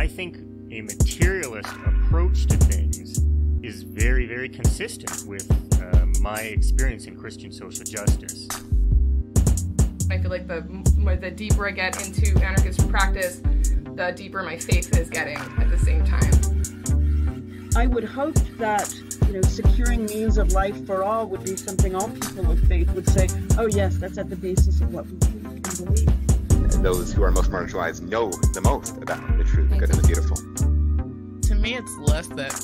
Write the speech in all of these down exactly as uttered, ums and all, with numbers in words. I think a materialist approach to things is very, very consistent with uh, my experience in Christian social justice. I feel like the, the deeper I get into anarchist practice, the deeper my faith is getting at the same time. I would hope that, you know, securing means of life for all would be something all people of faith would say, oh yes, that's at the basis of what we believe. And those who are most marginalized know the most about the true, the good, and the beautiful. To me, it's less that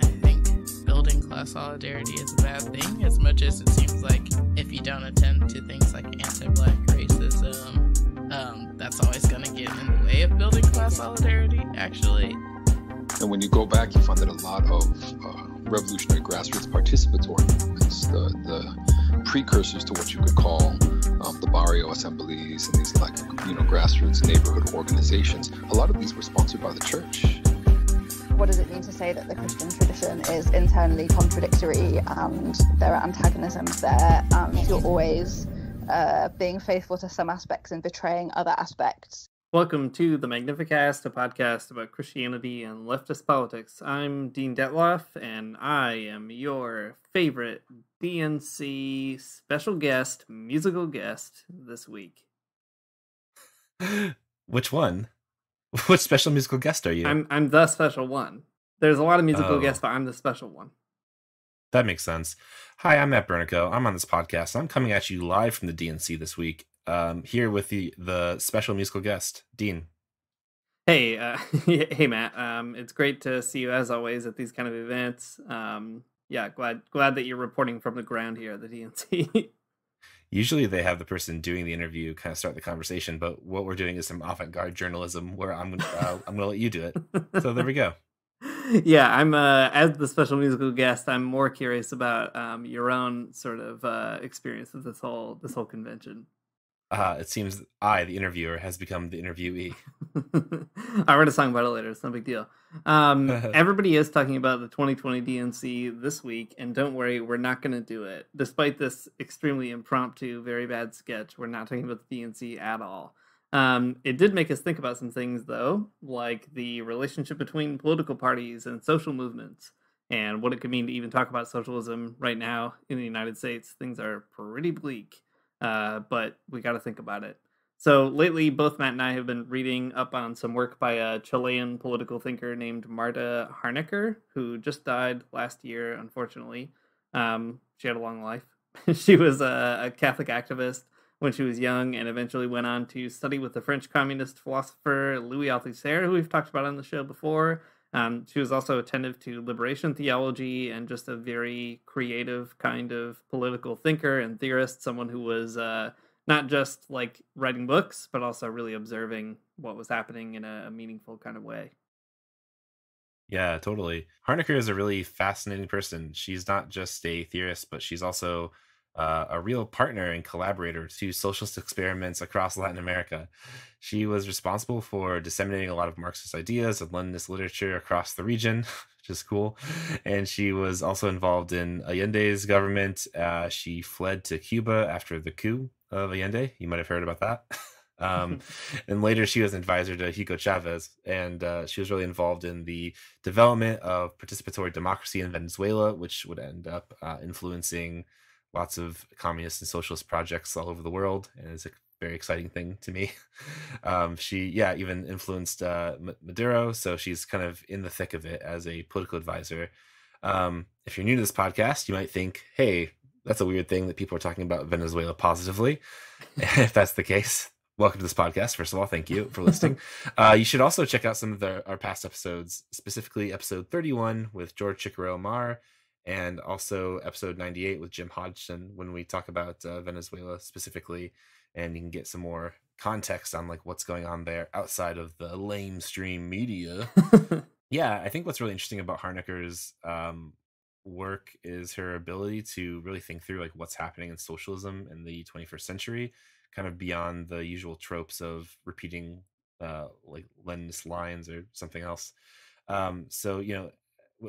I think building class solidarity is a bad thing, as much as it seems like if you don't attend to things like anti-black racism, um, that's always going to get in the way of building class solidarity, actually. And when you go back, you find that a lot of uh, revolutionary grassroots participatory movements, the, the precursors to what you could call um, the barrio assemblies and these, like, you know, grassroots neighborhood organizations, a lot of these were sponsored by the church. What does it mean to say that the Christian tradition is internally contradictory and there are antagonisms there and you're always uh, being faithful to some aspects and betraying other aspects? Welcome to The Magnificast, a podcast about Christianity and leftist politics. I'm Dean Detloff, and I am your favorite D N C special guest, musical guest this week. Which one? What special musical guest are you? I'm I'm the special one. There's a lot of musical oh. guests, but I'm the special one. That makes sense. Hi, I'm Matt Bernico. I'm on this podcast. I'm coming at you live from the D N C this week, um, here with the, the special musical guest, Dean. Hey, uh, hey, Matt. Um, it's great to see you, as always, at these kind of events. Um, yeah, glad glad that you're reporting from the ground here at the D N C. Usually they have the person doing the interview kind of start the conversation, but what we're doing is some avant-garde journalism where I'm gonna, uh, I'm going to let you do it. So there we go. Yeah, I'm uh, as the special musical guest, I'm more curious about um, your own sort of uh, experience with this whole this whole convention. Uh, it seems I, the interviewer, has become the interviewee. I wrote a song about it later. It's no big deal. Um, everybody is talking about the twenty twenty D N C this week, and don't worry, we're not going to do it. Despite this extremely impromptu, very bad sketch, we're not talking about the D N C at all. Um, it did make us think about some things, though, like the relationship between political parties and social movements, and what it could mean to even talk about socialism right now in the United States. Things are pretty bleak. Uh, but we got to think about it. So lately, both Matt and I have been reading up on some work by a Chilean political thinker named Marta Harnecker, who just died last year, unfortunately. Um, she had a long life. She was a, a Catholic activist when she was young and eventually went on to study with the French communist philosopher Louis Althusser, who we've talked about on the show before. Um, she was also attentive to liberation theology and just a very creative kind of political thinker and theorist, someone who was uh, not just like writing books, but also really observing what was happening in a, a meaningful kind of way. Yeah, totally. Harnecker is a really fascinating person. She's not just a theorist, but she's also uh, a real partner and collaborator to socialist experiments across Latin America. She was responsible for disseminating a lot of Marxist ideas and Leninist literature across the region, which is cool. And she was also involved in Allende's government. Uh, she fled to Cuba after the coup of Allende. You might have heard about that. Um, and later she was an advisor to Hugo Chávez, and uh, she was really involved in the development of participatory democracy in Venezuela, which would end up uh, influencing lots of communist and socialist projects all over the world, and it's a very exciting thing to me. Um, she, yeah, even influenced uh, Maduro, so she's kind of in the thick of it as a political advisor. Um, if you're new to this podcast, you might think, hey, that's a weird thing that people are talking about Venezuela positively. If that's the case, welcome to this podcast. First of all, thank you for listening. Uh, you should also check out some of the, our past episodes, specifically episode thirty-one with George Ciccariello-Maher, and also episode ninety-eight with Jim Hodgson, when we talk about uh, Venezuela specifically, and you can get some more context on like what's going on there outside of the lamestream media. Yeah, I think what's really interesting about Harnecker's um, work is her ability to really think through like what's happening in socialism in the twenty-first century, kind of beyond the usual tropes of repeating uh, like Leninist lines or something else. Um, so, you know,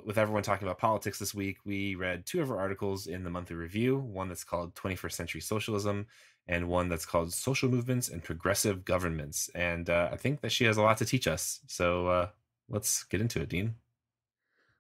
with everyone talking about politics this week, we read two of our articles in the Monthly Review, one that's called twenty-first Century Socialism and one that's called Social Movements and Progressive Governments. And uh, I think that she has a lot to teach us. So uh, let's get into it, Dean.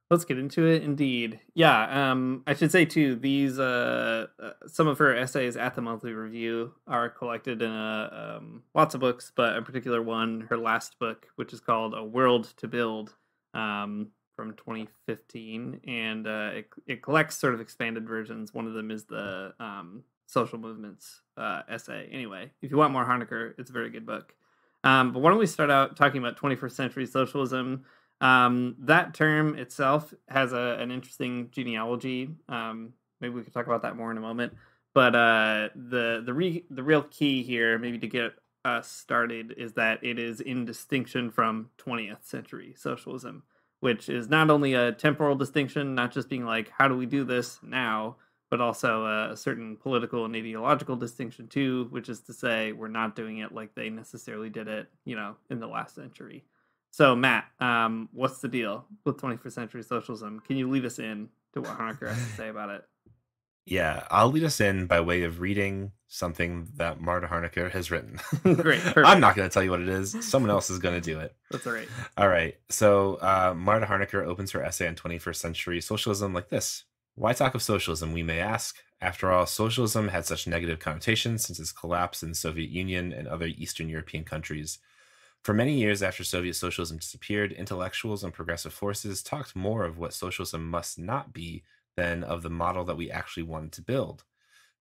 Let's get into it, indeed. Yeah, um, I should say, too, these uh, uh, some of her essays at the Monthly Review are collected in a, um, lots of books, but in particular one, her last book, which is called A World to Build, um, from twenty fifteen, and uh, it, it collects sort of expanded versions. One of them is the um, Social Movements uh, essay. Anyway, if you want more Harnecker, it's a very good book. Um, but why don't we start out talking about twenty-first century socialism? Um, that term itself has a, an interesting genealogy. Um, maybe we could talk about that more in a moment. But uh, the the, re, the real key here, maybe to get us started, is that it is in distinction from twentieth century socialism, which is not only a temporal distinction, not just being like, how do we do this now, but also a certain political and ideological distinction too, which is to say we're not doing it like they necessarily did it, you know, in the last century. So, Matt, um, what's the deal with twenty-first century socialism? Can you lead us in to what Harnecker has to say about it? Yeah, I'll lead us in by way of reading something that Marta Harnecker has written. Great. Perfect. I'm not going to tell you what it is. Someone else is going to do it. That's all right. All right. So uh, Marta Harnecker opens her essay on twenty-first century socialism like this. Why talk of socialism, we may ask? After all, socialism had such negative connotations since its collapse in the Soviet Union and other Eastern European countries. For many years after Soviet socialism disappeared, intellectuals and progressive forces talked more of what socialism must not be than of the model that we actually wanted to build.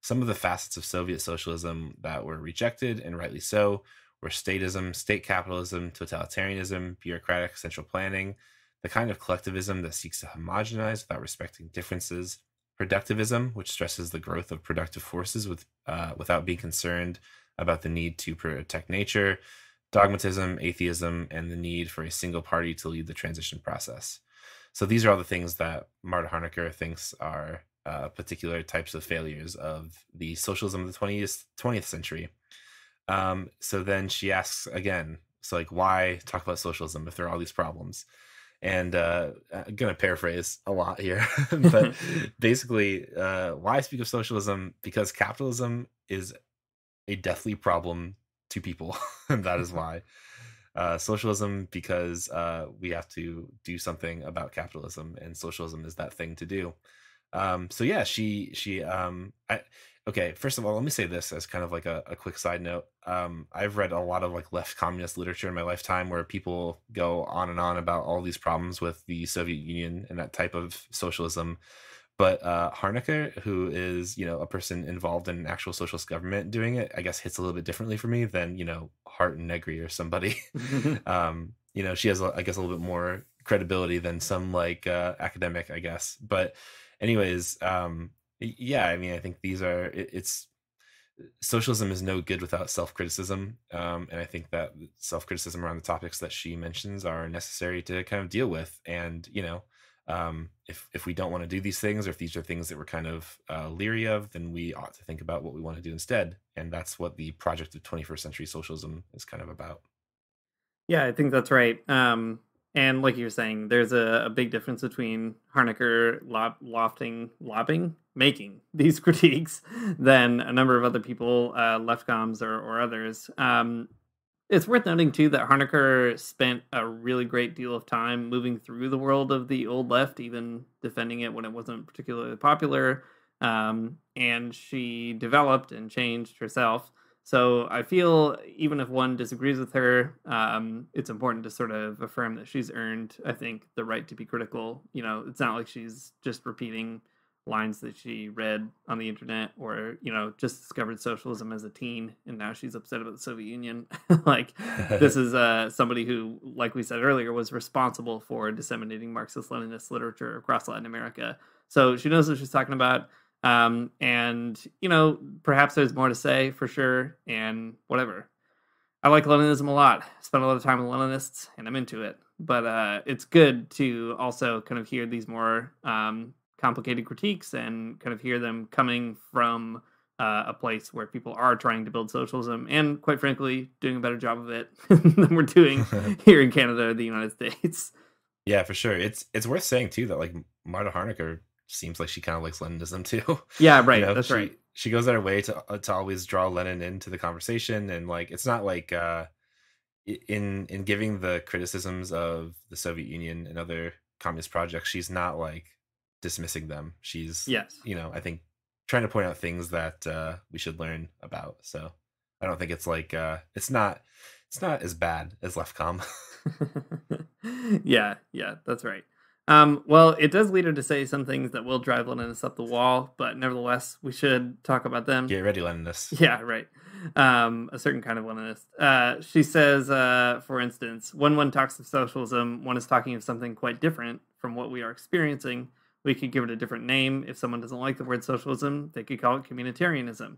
Some of the facets of Soviet socialism that were rejected, and rightly so, were statism, state capitalism, totalitarianism, bureaucratic central planning, the kind of collectivism that seeks to homogenize without respecting differences, productivism, which stresses the growth of productive forces with, uh, without being concerned about the need to protect nature, dogmatism, atheism, and the need for a single party to lead the transition process. So these are all the things that Marta Harnecker thinks are uh, particular types of failures of the socialism of the twentieth, twentieth century. Um, so then she asks again, so like, why talk about socialism if there are all these problems? And uh, I'm going to paraphrase a lot here, but basically, uh, why speak of socialism? Because capitalism is a deathly problem to people. That is why. Uh, socialism, because uh, we have to do something about capitalism, and socialism is that thing to do. Um, so yeah, she, she um, I, okay, first of all, let me say this as kind of like a, a quick side note. Um, I've read a lot of like left communist literature in my lifetime where people go on and on about all these problems with the Soviet Union and that type of socialism. But uh, Harnecker, who is, you know, a person involved in an actual socialist government doing it, I guess hits a little bit differently for me than, you know, Hart and Negri or somebody. um, you know, she has, I guess, a little bit more credibility than some like uh, academic, I guess. But anyways, um, yeah, I mean, I think these are, it, it's, socialism is no good without self-criticism. Um, and I think that self-criticism around the topics that she mentions are necessary to kind of deal with. And, you know, Um, if, if we don't want to do these things, or if these are things that we're kind of uh, leery of, then we ought to think about what we want to do instead. And that's what the project of twenty-first century socialism is kind of about. Yeah, I think that's right. Um, and like you were saying, there's a, a big difference between Harnecker lob, lofting, lobbing, making these critiques than a number of other people, uh, left comms or, or others. Um, It's worth noting, too, that Harnecker spent a really great deal of time moving through the world of the old left, even defending it when it wasn't particularly popular. Um, and she developed and changed herself. So I feel even if one disagrees with her, um, it's important to sort of affirm that she's earned, I think, the right to be critical. You know, it's not like she's just repeating lines that she read on the internet, or, you know, just discovered socialism as a teen and now she's upset about the Soviet Union. Like, this is uh, somebody who, like we said earlier, was responsible for disseminating Marxist-Leninist literature across Latin America. So she knows what she's talking about. Um, and, you know, perhaps there's more to say for sure, and whatever. I like Leninism a lot. Spent a lot of time with Leninists, and I'm into it. But uh, it's good to also kind of hear these more um, complicated critiques and kind of hear them coming from uh, a place where people are trying to build socialism and, quite frankly, doing a better job of it than we're doing here in Canada or the United States. Yeah, for sure. It's it's worth saying, too, that like Marta Harnecker seems like she kind of likes Leninism, too. Yeah, right. You know, that's she, right. She goes out of her way to, to always draw Lenin into the conversation. And like, it's not like, uh, in in giving the criticisms of the Soviet Union and other communist projects, she's not like dismissing them. She's, yes, you know, I think trying to point out things that uh, we should learn about. So I don't think it's like uh, it's not it's not as bad as Leftcom. yeah, yeah, that's right. Um, well, it does lead her to say some things that will drive Leninists up the wall, but nevertheless, we should talk about them. Get ready, Leninists. Yeah, right. Um, a certain kind of Leninist. Uh, she says, uh, for instance, when one talks of socialism, one is talking of something quite different from what we are experiencing. We could give it a different name. If someone doesn't like the word socialism, they could call it communitarianism.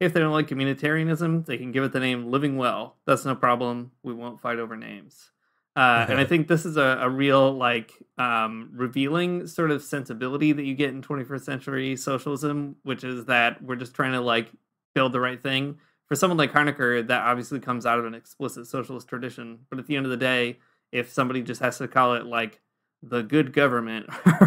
If they don't like communitarianism, they can give it the name Living Well. That's no problem. We won't fight over names. Uh, and I think this is a, a real, like, um, revealing sort of sensibility that you get in twenty-first century socialism, which is that we're just trying to, like, build the right thing. For someone like Harnecker, that obviously comes out of an explicit socialist tradition. But at the end of the day, if somebody just has to call it, like, the good government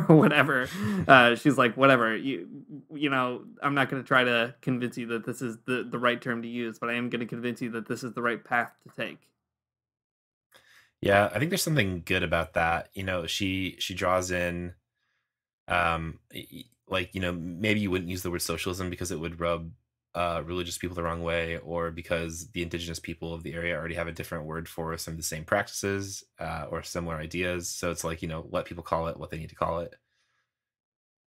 or whatever, uh, she's like, whatever, you you know, I'm not going to try to convince you that this is the, the right term to use, but I am going to convince you that this is the right path to take. Yeah, I think there's something good about that. You know, she she draws in, um, like, you know, maybe you wouldn't use the word socialism because it would rub uh, religious people the wrong way, or because the indigenous people of the area already have a different word for some of the same practices uh, or similar ideas. So it's like, you know, let people call it what they need to call it.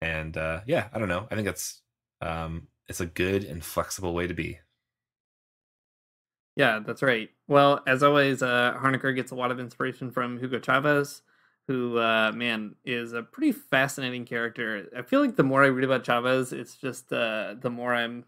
And uh, yeah, I don't know. I think that's um, it's a good and flexible way to be. Yeah, that's right. Well, as always, uh, Harnecker gets a lot of inspiration from Hugo Chávez, who, uh, man, is a pretty fascinating character. I feel like the more I read about Chávez, it's just uh, the more I'm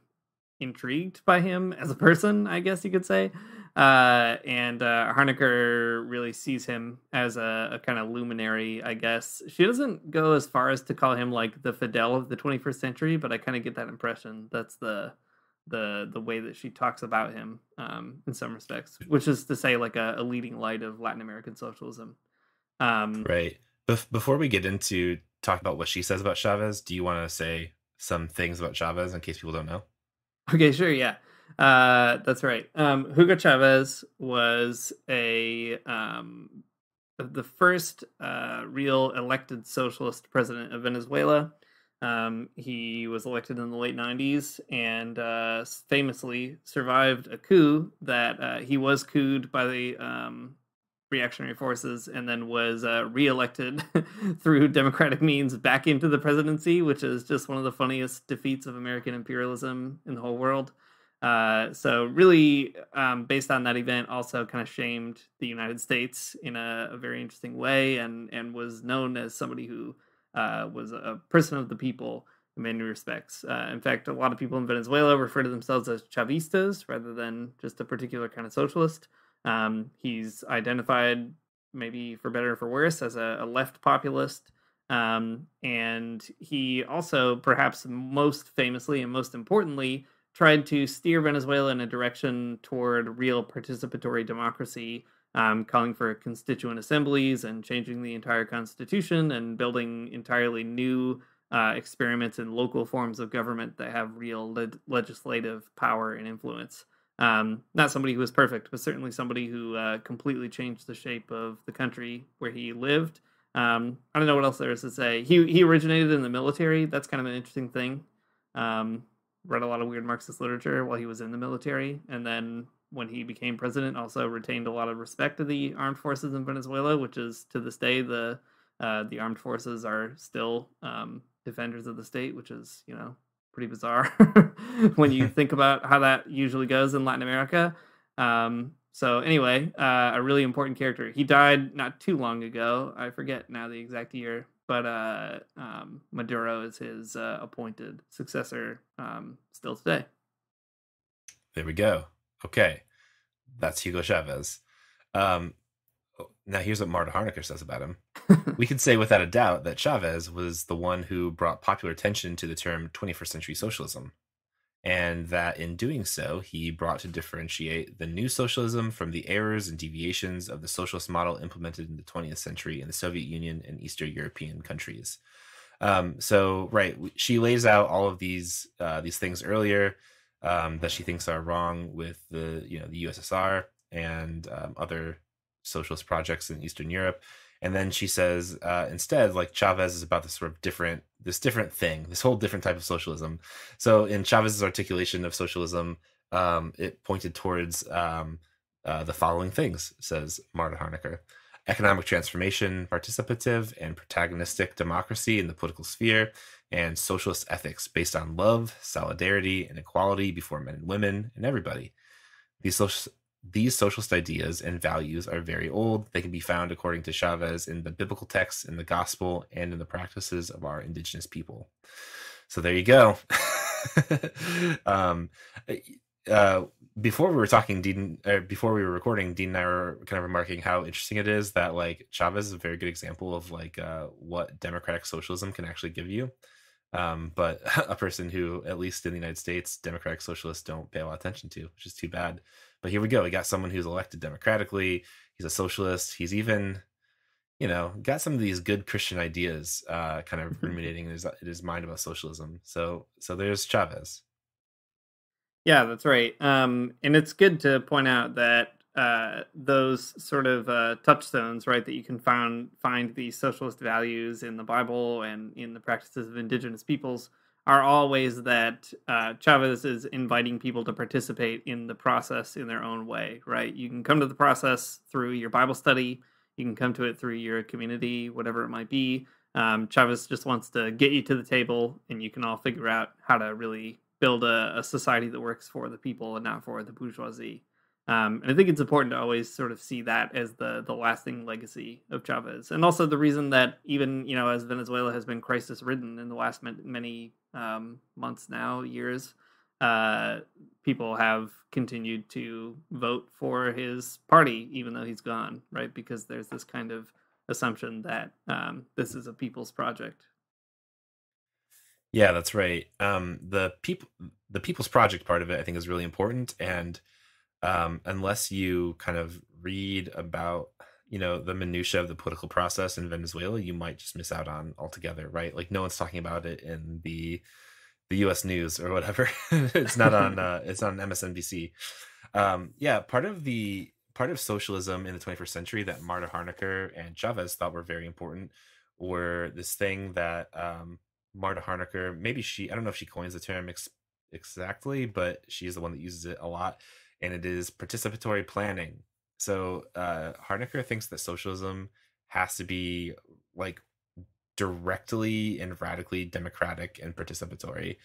intrigued by him as a person, I guess you could say. Uh, and uh, Harnecker really sees him as a, a kind of luminary, I guess. She doesn't go as far as to call him like the Fidel of the twenty-first century, but I kind of get that impression. That's the... the the way that she talks about him um in some respects, which is to say like a, a leading light of Latin American socialism. Um right. Bef- before we get into talk about what she says about Chávez, do you want to say some things about Chávez in case people don't know? Okay, sure. Yeah, uh that's right. um Hugo Chávez was a um the first uh real elected socialist president of Venezuela. Um, he was elected in the late nineties and uh, famously survived a coup that uh, he was couped by the um, reactionary forces, and then was uh, reelected through democratic means back into the presidency, which is just one of the funniest defeats of American imperialism in the whole world. Uh, so really, um, based on that event, also kind of shamed the United States in a, a very interesting way, and, and was known as somebody who Uh, was a person of the people in many respects. Uh, in fact, a lot of people in Venezuela refer to themselves as Chavistas rather than just a particular kind of socialist. Um, he's identified, maybe for better or for worse, as a, a left populist. Um, and he also, perhaps most famously and most importantly, tried to steer Venezuela in a direction toward real participatory democracy, Um, calling for constituent assemblies and changing the entire constitution and building entirely new uh, experiments in local forms of government that have real le- legislative power and influence. Um, not somebody who was perfect, but certainly somebody who uh, completely changed the shape of the country where he lived. Um, I don't know what else there is to say. He he originated in the military. That's kind of an interesting thing. Um, read a lot of weird Marxist literature while he was in the military, and then when he became president, also retained a lot of respect to the armed forces in Venezuela, which is to this day the uh, the armed forces are still um, defenders of the state, which is, you know, pretty bizarre when you think about how that usually goes in Latin America. Um, so anyway, uh, a really important character. He died not too long ago. I forget now the exact year, but uh, um, Maduro is his uh, appointed successor um, still today. There we go. Okay, that's Hugo Chávez. Um, now, here's what Marta Harnecker says about him. We can say without a doubt that Chávez was the one who brought popular attention to the term twenty-first century socialism, and that in doing so, he brought to differentiate the new socialism from the errors and deviations of the socialist model implemented in the twentieth century in the Soviet Union and Eastern European countries. Um, so, right, she lays out all of these uh, these things earlier Um, that she thinks are wrong with the, you know, the U S S R, and um, other socialist projects in Eastern Europe. And then she says, uh, instead, like, Chávez is about this sort of different, this different thing, this whole different type of socialism. So in Chávez's articulation of socialism, um, it pointed towards um, uh, the following things, says Marta Harnecker: economic transformation, participative and protagonistic democracy in the political sphere, and socialist ethics based on love, solidarity, and equality before men and women and everybody. These social These socialist ideas and values are very old. They can be found, according to Chávez, in the biblical texts, in the gospel, and in the practices of our indigenous people. So there you go. um, uh, before we were talking, Dean, or before we were recording, Dean and I were kind of remarking how interesting it is that, like, Chávez is a very good example of, like, uh, what democratic socialism can actually give you. Um, but a person who, at least in the United States, democratic socialists don't pay a lot of attention to, which is too bad. But here we go. We got someone who's elected democratically. He's a socialist. He's even, you know, got some of these good Christian ideas uh, kind of ruminating in his, in his mind about socialism. So so there's Chávez. Yeah, that's right. Um, and it's good to point out that uh, those sort of uh, touchstones, right, that you can found, find these socialist values in the Bible and in the practices of indigenous peoples, are all ways that uh, Chávez is inviting people to participate in the process in their own way, right? You can come to the process through your Bible study. You can come to it through your community, whatever it might be. Um, Chávez just wants to get you to the table, and you can all figure out how to really build a, a society that works for the people and not for the bourgeoisie. Um, and I think it's important to always sort of see that as the, the lasting legacy of Chávez. And also the reason that even, you know, as Venezuela has been crisis-ridden in the last many um, months now, years, uh, people have continued to vote for his party, even though he's gone, right? Because there's this kind of assumption that um, this is a people's project. Yeah, that's right. Um, the people, the people's project part of it, I think, is really important. And Um, unless you kind of read about, you know, the minutiae of the political process in Venezuela, you might just miss out on altogether, right? Like, no one's talking about it in the the U S news or whatever. It's not on uh, it's on M S N B C. Um, yeah, part of the part of socialism in the twenty-first century that Marta Harnecker and Chávez thought were very important were this thing that um, Marta Harnecker, maybe she, I don't know if she coins the term ex exactly, but she's the one that uses it a lot. And it is participatory planning. So uh, Harnecker thinks that socialism has to be, like, directly and radically democratic and participatory.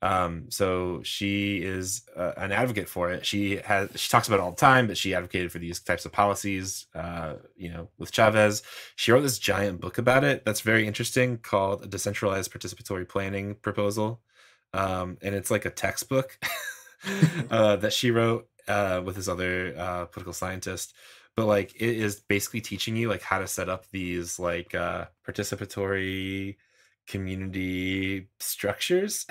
Um, so she is uh, an advocate for it. She has she talks about it all the time, but she advocated for these types of policies, uh, you know, with Chávez. She wrote this giant book about it that's very interesting called A Decentralized Participatory Planning Proposal. Um, and it's like a textbook uh, that she wrote Uh, with this other uh, political scientist, but, like, it is basically teaching you, like, how to set up these, like, uh, participatory community structures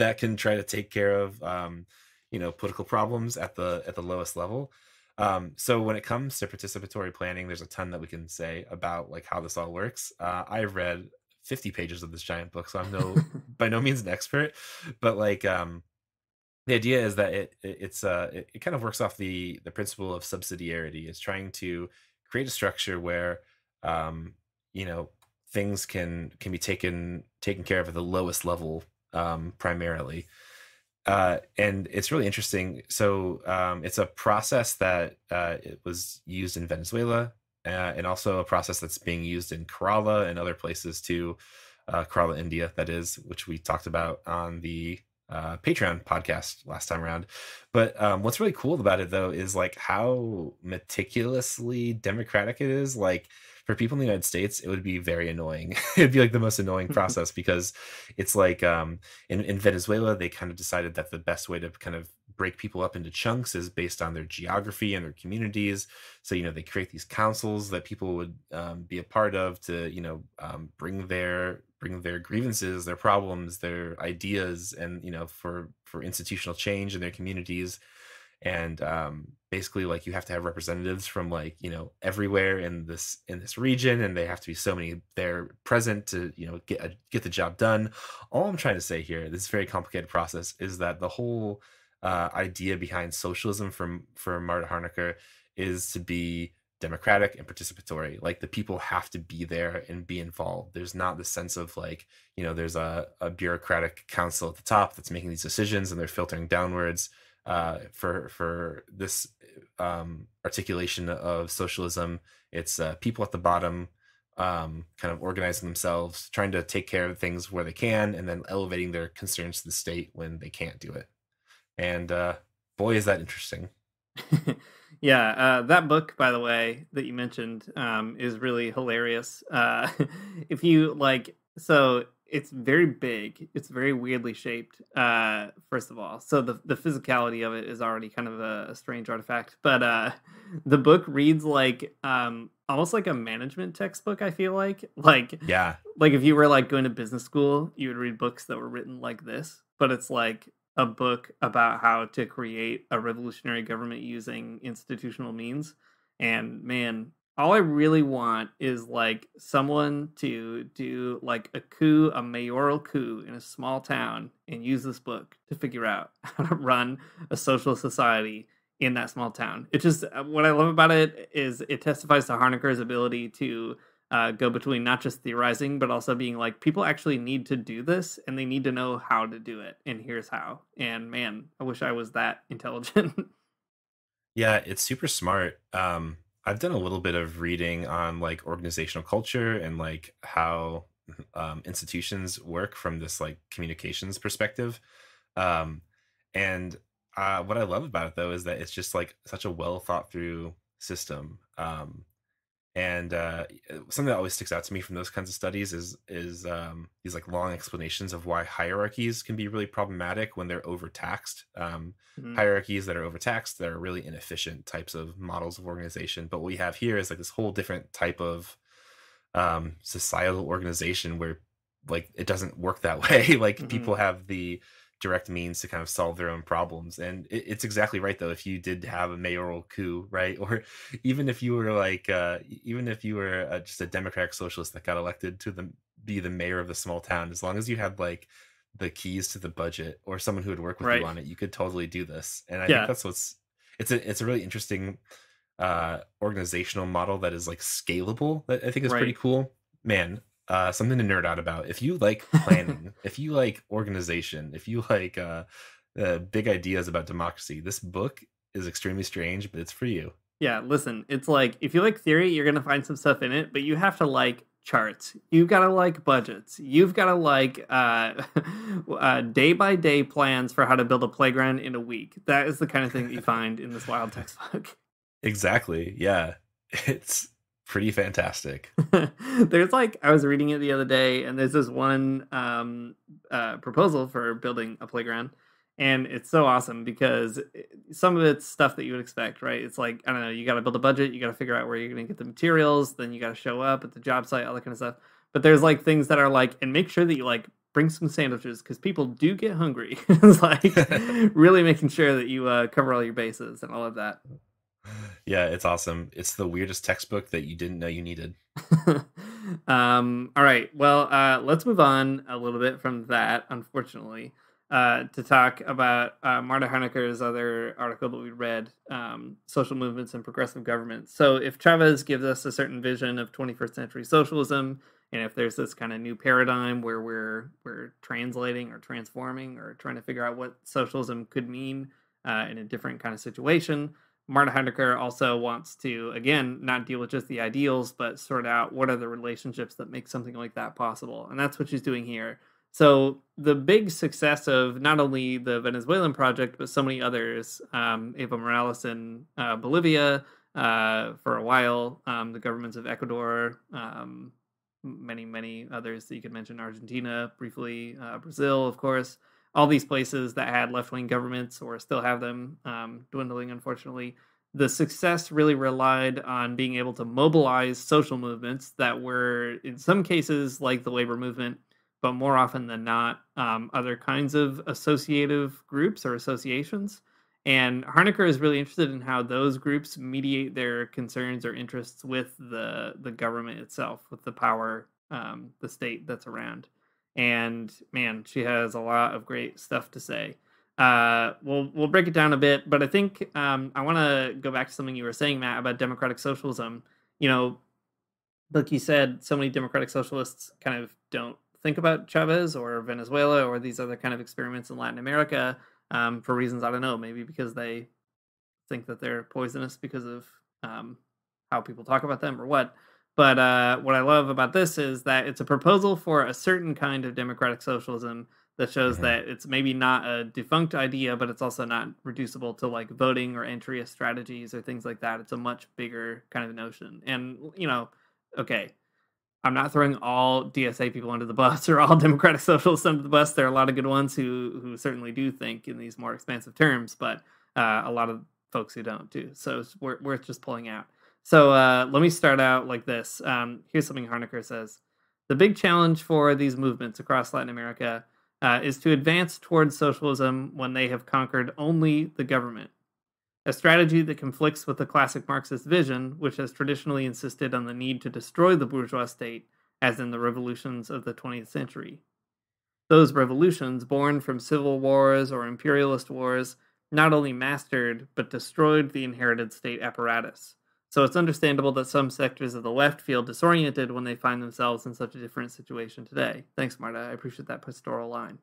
that can try to take care of um, you know, political problems at the at the lowest level. Um, so when it comes to participatory planning, there's a ton that we can say about, like, how this all works. Uh, I read fifty pages of this giant book, so I'm no by no means an expert, but, like, um, the idea is that it, it it's uh it, it kind of works off the the principle of subsidiarity. It's trying to create a structure where um you know, things can can be taken taken care of at the lowest level, um primarily. Uh and it's really interesting. So um it's a process that uh it was used in Venezuela, uh, and also a process that's being used in Kerala and other places too. uh Kerala, India, that is, which we talked about on the Uh, Patreon podcast last time around. But um, what's really cool about it, though, is, like, how meticulously democratic it is. Like, for people in the United States, it would be very annoying. It'd be, like, the most annoying process, because it's like um, in, in Venezuela, they kind of decided that the best way to kind of break people up into chunks is based on their geography and their communities. So, you know, they create these councils that people would um, be a part of to, you know, um, bring their bring their grievances, their problems, their ideas, and, you know, for, for institutional change in their communities. And um, basically, like, you have to have representatives from, like, you know, everywhere in this, in this region, and they have to be so many there present to, you know, get, a, get the job done. All I'm trying to say here, this very complicated process, is that the whole uh, idea behind socialism from for Marta Harnecker is to be democratic and participatory. Like, the people have to be there and be involved. There's not the sense of, like, you know, there's a, a bureaucratic council at the top that's making these decisions and they're filtering downwards. Uh, for for this um, articulation of socialism, it's uh, people at the bottom um, kind of organizing themselves, trying to take care of things where they can, and then elevating their concerns to the state when they can't do it. And uh, boy, is that interesting. Yeah, uh, that book, by the way, that you mentioned um, is really hilarious. Uh, if you like, so it's very big. It's very weirdly shaped, uh, first of all. So the, the physicality of it is already kind of a, a strange artifact. But uh, the book reads like um, almost like a management textbook, I feel like. Like, yeah. Like if you were like going to business school, you would read books that were written like this. But it's like a book about how to create a revolutionary government using institutional means. And man, all I really want is like someone to do like a coup, a mayoral coup in a small town and use this book to figure out how to run a social society in that small town. It just, what I love about it is it testifies to Harnecker's ability to uh, go between not just theorizing, but also being like, people actually need to do this and they need to know how to do it. And here's how. And man, I wish I was that intelligent. Yeah, it's super smart. Um, I've done a little bit of reading on like organizational culture and like how um, institutions work from this like communications perspective. Um, and uh, what I love about it though, is that it's just like such a well thought through system. Um, and uh, something that always sticks out to me from those kinds of studies is, is um, these like long explanations of why hierarchies can be really problematic when they're overtaxed. Um, mm-hmm. Hierarchies that are overtaxed, that are really inefficient types of models of organization. But what we have here is like this whole different type of um, societal organization where like it doesn't work that way. Like mm-hmm. people have the direct means to kind of solve their own problems. And it, it's exactly right though. If you did have a mayoral coup, right? Or even if you were like, uh, even if you were a, just a democratic socialist that got elected to the, be the mayor of the small town, as long as you had like the keys to the budget or someone who would work with right. you on it, you could totally do this. And I yeah. think that's what's, it's a, it's a really interesting uh, organizational model that is like scalable. That I think is right. pretty cool, man. Uh, something to nerd out about. If you like planning, if you like organization, if you like uh, uh, big ideas about democracy, this book is extremely strange, but it's for you. Yeah, listen, it's like, if you like theory, you're going to find some stuff in it, but you have to like charts. You've got to like budgets. You've got to like uh, uh, day-by-day plans for how to build a playground in a week. That is the kind of thing that you find in this wild textbook. Exactly, yeah. It's pretty fantastic. There's like, I was reading it the other day, and there's this one um uh proposal for building a playground, and it's so awesome because some of it's stuff that you would expect, right? It's like, I don't know, you got to build a budget, you got to figure out where you're going to get the materials, then you got to show up at the job site, all that kind of stuff. But there's like things that are like, and make sure that you like bring some sandwiches because people do get hungry. It's like really making sure that you uh cover all your bases and all of that. Yeah, it's awesome. It's the weirdest textbook that you didn't know you needed. um, all right. Well, uh, let's move on a little bit from that, unfortunately, uh, to talk about uh, Marta Harnecker's other article that we read, um, Social Movements and Progressive Governments. So if Chavez gives us a certain vision of twenty-first century socialism, and if there's this kind of new paradigm where we're, we're translating or transforming or trying to figure out what socialism could mean uh, in a different kind of situation, Marta Harnecker also wants to, again, not deal with just the ideals, but sort out what are the relationships that make something like that possible. And that's what she's doing here. So the big success of not only the Venezuelan project, but so many others, um, Evo Morales in uh, Bolivia uh, for a while, um, the governments of Ecuador, um, many, many others that you could mention, Argentina briefly, uh, Brazil, of course. All these places that had left-wing governments or still have them, um, dwindling, unfortunately, the success really relied on being able to mobilize social movements that were, in some cases, like the labor movement, but more often than not, um, other kinds of associative groups or associations. And Harnecker is really interested in how those groups mediate their concerns or interests with the, the government itself, with the power, um, the state that's around. And man, she has a lot of great stuff to say. Uh, we'll we'll break it down a bit, but I think um, I want to go back to something you were saying, Matt, about democratic socialism. You know, like you said, so many democratic socialists kind of don't think about Chavez or Venezuela or these other kind of experiments in Latin America um, for reasons I don't know. Maybe because they think that they're poisonous because of um, how people talk about them or what. But uh, what I love about this is that it's a proposal for a certain kind of democratic socialism that shows mm-hmm. that it's maybe not a defunct idea, but it's also not reducible to like voting or entryist strategies or things like that. It's a much bigger kind of notion. And, you know, okay, I'm not throwing all D S A people under the bus or all democratic socialists under the bus. There are a lot of good ones who, who certainly do think in these more expansive terms, but uh, a lot of folks who don't do. So it's worth just pulling out. So uh, let me start out like this. Um, here's something Harnecker says. The big challenge for these movements across Latin America uh, is to advance towards socialism when they have conquered only the government, a strategy that conflicts with the classic Marxist vision, which has traditionally insisted on the need to destroy the bourgeois state, as in the revolutions of the twentieth century. Those revolutions, born from civil wars or imperialist wars, not only mastered, but destroyed the inherited state apparatus. So it's understandable that some sectors of the left feel disoriented when they find themselves in such a different situation today. Thanks, Marta. I appreciate that pastoral line.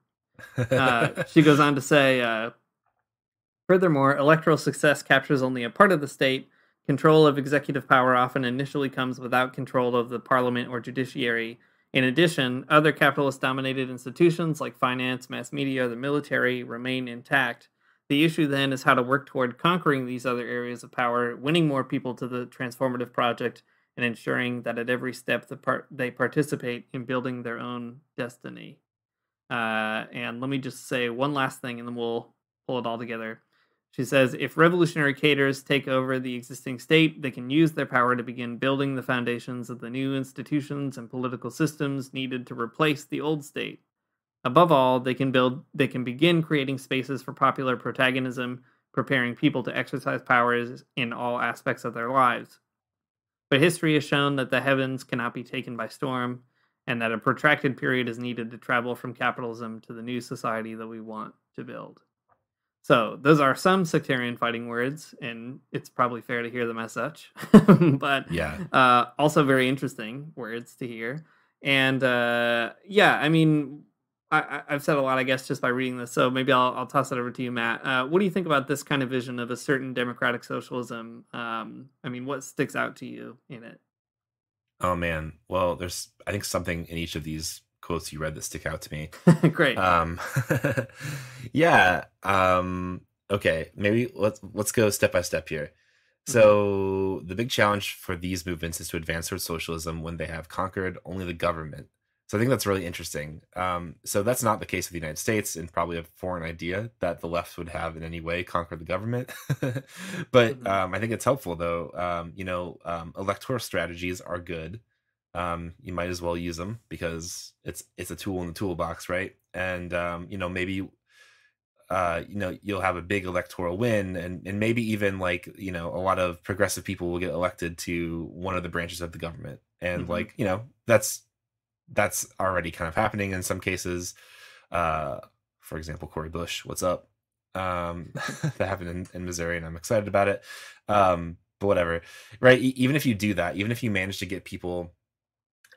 Uh, she goes on to say, uh, furthermore, electoral success captures only a part of the state. Control of executive power often initially comes without control of the parliament or judiciary. In addition, other capitalist-dominated institutions like finance, mass media, or the military remain intact. The issue then is how to work toward conquering these other areas of power, winning more people to the transformative project, and ensuring that at every step the part they participate in building their own destiny. Uh, and let me just say one last thing, and then we'll pull it all together. She says, if revolutionary cadres take over the existing state, they can use their power to begin building the foundations of the new institutions and political systems needed to replace the old state. Above all, they can build. They can begin creating spaces for popular protagonism, preparing people to exercise powers in all aspects of their lives. But history has shown that the heavens cannot be taken by storm, and that a protracted period is needed to travel from capitalism to the new society that we want to build. So those are some sectarian fighting words, and it's probably fair to hear them as such. But yeah, uh, also very interesting words to hear. And uh, yeah, I mean. I, I've said a lot, I guess, just by reading this, so maybe I'll, I'll toss it over to you, Matt. Uh, what do you think about this kind of vision of a certain democratic socialism? Um, I mean, what sticks out to you in it? Oh, man. Well, there's, I think, something in each of these quotes you read that stick out to me. Great. Um, yeah. Um, okay. Maybe let's, let's go step by step here. So okay. The big challenge for these movements is to advance towards socialism when they have conquered only the government. So I think that's really interesting. Um, so that's not the case of the United States, and probably a foreign idea that the left would have in any way conquered the government. But um, I think it's helpful, though. Um, you know, um, electoral strategies are good. Um, you might as well use them because it's it's a tool in the toolbox, right? And um, you know, maybe uh, you know you'll have a big electoral win, and and maybe even like you know a lot of progressive people will get elected to one of the branches of the government, and mm-hmm. like you know that's. That's already kind of happening in some cases. Uh, for example, Cori Bush, what's up? Um, that happened in, in Missouri, and I'm excited about it. Um, but whatever, right? E- even if you do that, even if you manage to get people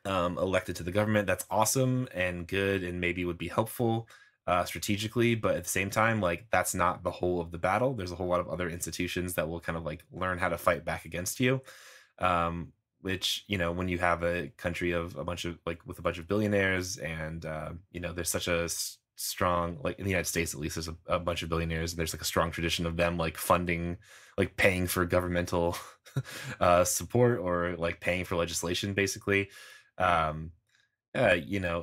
um, elected to the government, that's awesome and good and maybe would be helpful uh, strategically. But at the same time, like that's not the whole of the battle. There's a whole lot of other institutions that will kind of like learn how to fight back against you. Um, Which, you know, when you have a country of a bunch of like with a bunch of billionaires and, uh, you know, there's such a strong like in the United States, at least there's a, a bunch of billionaires and there's like a strong tradition of them like funding, like paying for governmental uh, support or like paying for legislation, basically. Um, uh, you know,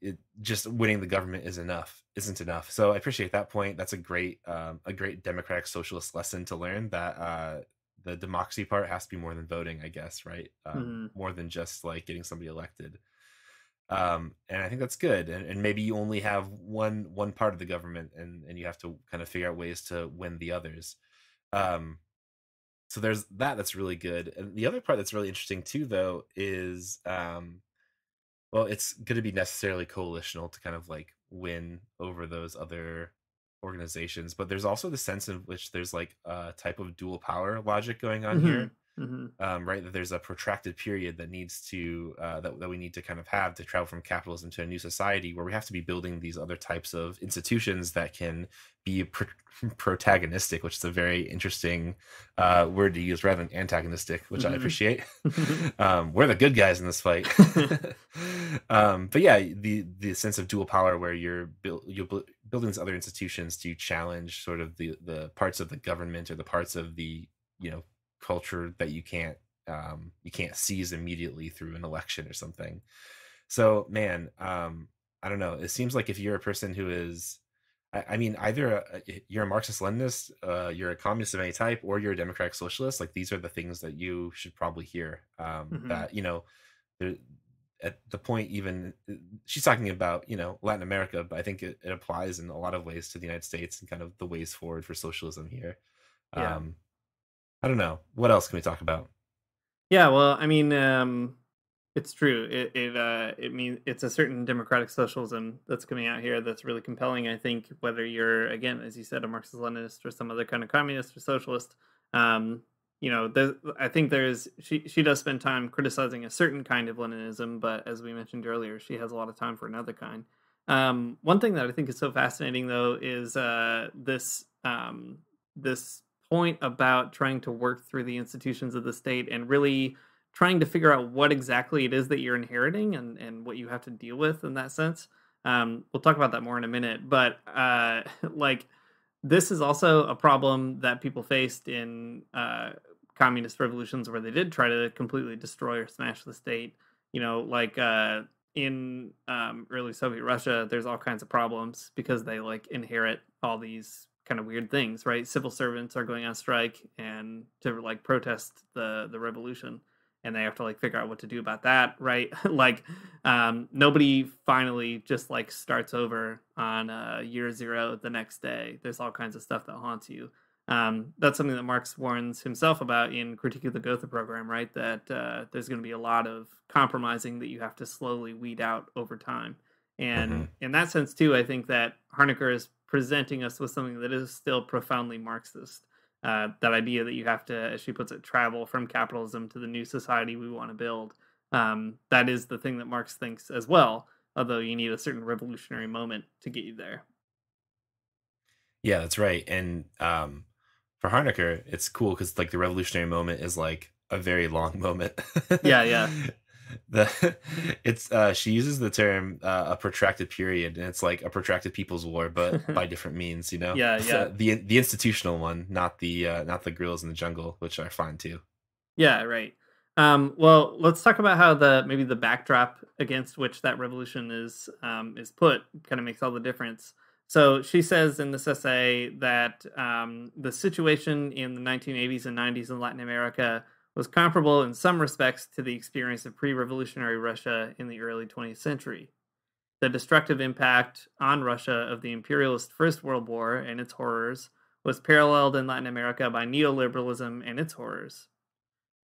it, just winning the government is enough, isn't enough. So I appreciate that point. That's a great, um, a great democratic socialist lesson to learn that, uh, the democracy part has to be more than voting, I guess, right? Um, mm-hmm. More than just like getting somebody elected. Um, and I think that's good. And, and maybe you only have one one part of the government, and, and you have to kind of figure out ways to win the others. Um, so there's that. That's really good. And the other part that's really interesting too, though, is um, well, it's going to be necessarily coalitional to kind of like win over those other organizations, but there's also the sense in which there's like a type of dual power logic going on mm-hmm. here, mm-hmm. um, right? That there's a protracted period that needs to, uh, that, that we need to kind of have to travel from capitalism to a new society where we have to be building these other types of institutions that can be pro protagonistic, which is a very interesting uh, word to use rather than antagonistic, which mm-hmm. I appreciate. um, we're the good guys in this fight. um, but yeah, the, the sense of dual power where you're built, you're building these other institutions to challenge sort of the, the parts of the government or the parts of the, you know, culture that you can't, um, you can't seize immediately through an election or something. So man, um, I don't know. It seems like if you're a person who is, I mean, either a, you're a Marxist-Leninist, uh, you're a communist of any type, or you're a democratic socialist. Like, these are the things that you should probably hear. Um, mm-hmm. That, you know, there, at the point even, she's talking about, you know, Latin America, but I think it, it applies in a lot of ways to the United States and kind of the ways forward for socialism here. Yeah. Um, I don't know. What else can we talk about? Yeah, well, I mean, um, it's true. It, it, uh, it means it's a certain democratic socialism that's coming out here that's really compelling, I think, whether you're, again, as you said, a Marxist-Leninist or some other kind of communist or socialist. Um, you know, I think there is, she, she does spend time criticizing a certain kind of Leninism, but as we mentioned earlier, she has a lot of time for another kind. Um, one thing that I think is so fascinating, though, is uh, this um, this point about trying to work through the institutions of the state and really trying to figure out what exactly it is that you're inheriting and, and what you have to deal with in that sense. Um, we'll talk about that more in a minute, but uh, like, this is also a problem that people faced in uh, communist revolutions where they did try to completely destroy or smash the state. You know, like uh, in um, early Soviet Russia, there's all kinds of problems because they like inherit all these kind of weird things, right? Civil servants are going on strike and to like protest the, the revolution. And they have to like figure out what to do about that, right? Like um, nobody finally just like starts over on uh, year zero the next day. There's all kinds of stuff that haunts you. Um, that's something that Marx warns himself about in Critique of the Gotha Program, right? That uh, there's going to be a lot of compromising that you have to slowly weed out over time. And mm-hmm. in that sense, too, I think that Harnecker is presenting us with something that is still profoundly Marxist. Uh, that idea that you have to, as she puts it, travel from capitalism to the new society we want to build. Um, that is the thing that Marx thinks as well, although you need a certain revolutionary moment to get you there. Yeah, that's right. And um, for Harnecker, it's cool because like the revolutionary moment is like a very long moment. Yeah, yeah. The it's uh she uses the term uh, a protracted period, and it's like a protracted people's war, but by different means, you know. Yeah, yeah. So the the institutional one, not the uh not the gorillas in the jungle, which are fine too. Yeah, right. Um well, let's talk about how the maybe the backdrop against which that revolution is um is put kind of makes all the difference. So she says in this essay that um the situation in the nineteen eighties and nineties in Latin America was comparable in some respects to the experience of pre-revolutionary Russia in the early twentieth century. The destructive impact on Russia of the imperialist First World War and its horrors was paralleled in Latin America by neoliberalism and its horrors.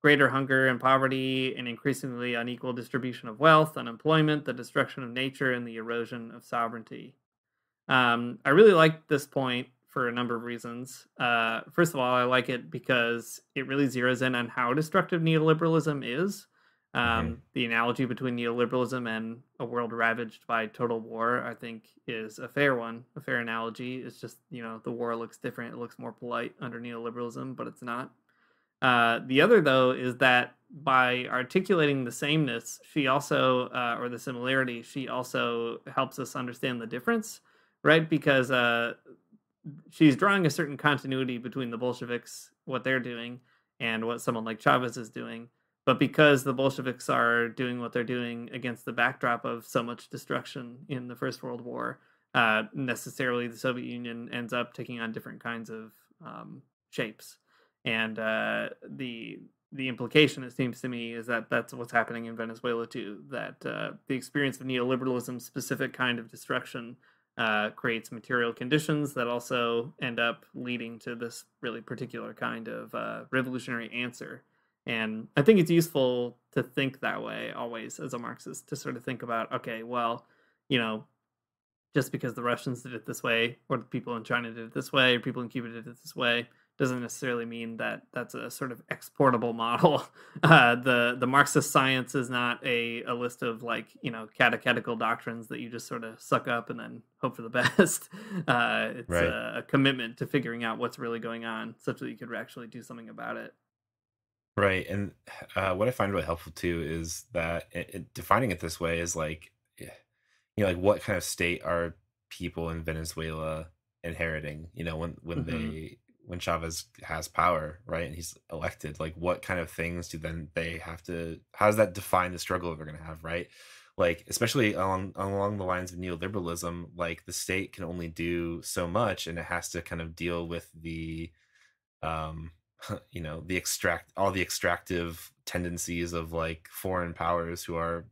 Greater hunger and poverty, an increasingly unequal distribution of wealth, unemployment, the destruction of nature, and the erosion of sovereignty. Um, I really like this point for a number of reasons. Uh, first of all, I like it because it really zeroes in on how destructive neoliberalism is. Um, mm-hmm. The analogy between neoliberalism and a world ravaged by total war, I think, is a fair one, a fair analogy. It's just, you know, the war looks different. It looks more polite under neoliberalism, but it's not. Uh, the other, though, is that by articulating the sameness, she also, uh, or the similarity, she also helps us understand the difference, right? Because uh, she's drawing a certain continuity between the Bolsheviks, what they're doing, and what someone like Chavez is doing. But because the Bolsheviks are doing what they're doing against the backdrop of so much destruction in the First World War, uh, necessarily the Soviet Union ends up taking on different kinds of um, shapes. And uh, the the implication, it seems to me, is that that's what's happening in Venezuela too, that uh, the experience of neoliberalism's specific kind of destruction Uh, creates material conditions that also end up leading to this really particular kind of uh, revolutionary answer. And I think it's useful to think that way always as a Marxist, to sort of think about, okay, well, you know, just because the Russians did it this way, or the people in China did it this way, or people in Cuba did it this way, doesn't necessarily mean that that's a sort of exportable model. Uh, the the Marxist science is not a, a list of, like, you know, catechetical doctrines that you just sort of suck up and then hope for the best. Uh, it's right. a, a commitment to figuring out what's really going on such that you could actually do something about it. Right. And uh, what I find really helpful, too, is that it, it, defining it this way is like, you know, like what kind of state are people in Venezuela inheriting, you know, when, when mm-hmm. they... when Chavez has power, right, and he's elected, like what kind of things do then they have to, how does that define the struggle they're going to have, right? Like, especially along, along the lines of neoliberalism, like the state can only do so much, and it has to kind of deal with the, um, you know, the extract, all the extractive tendencies of like foreign powers who are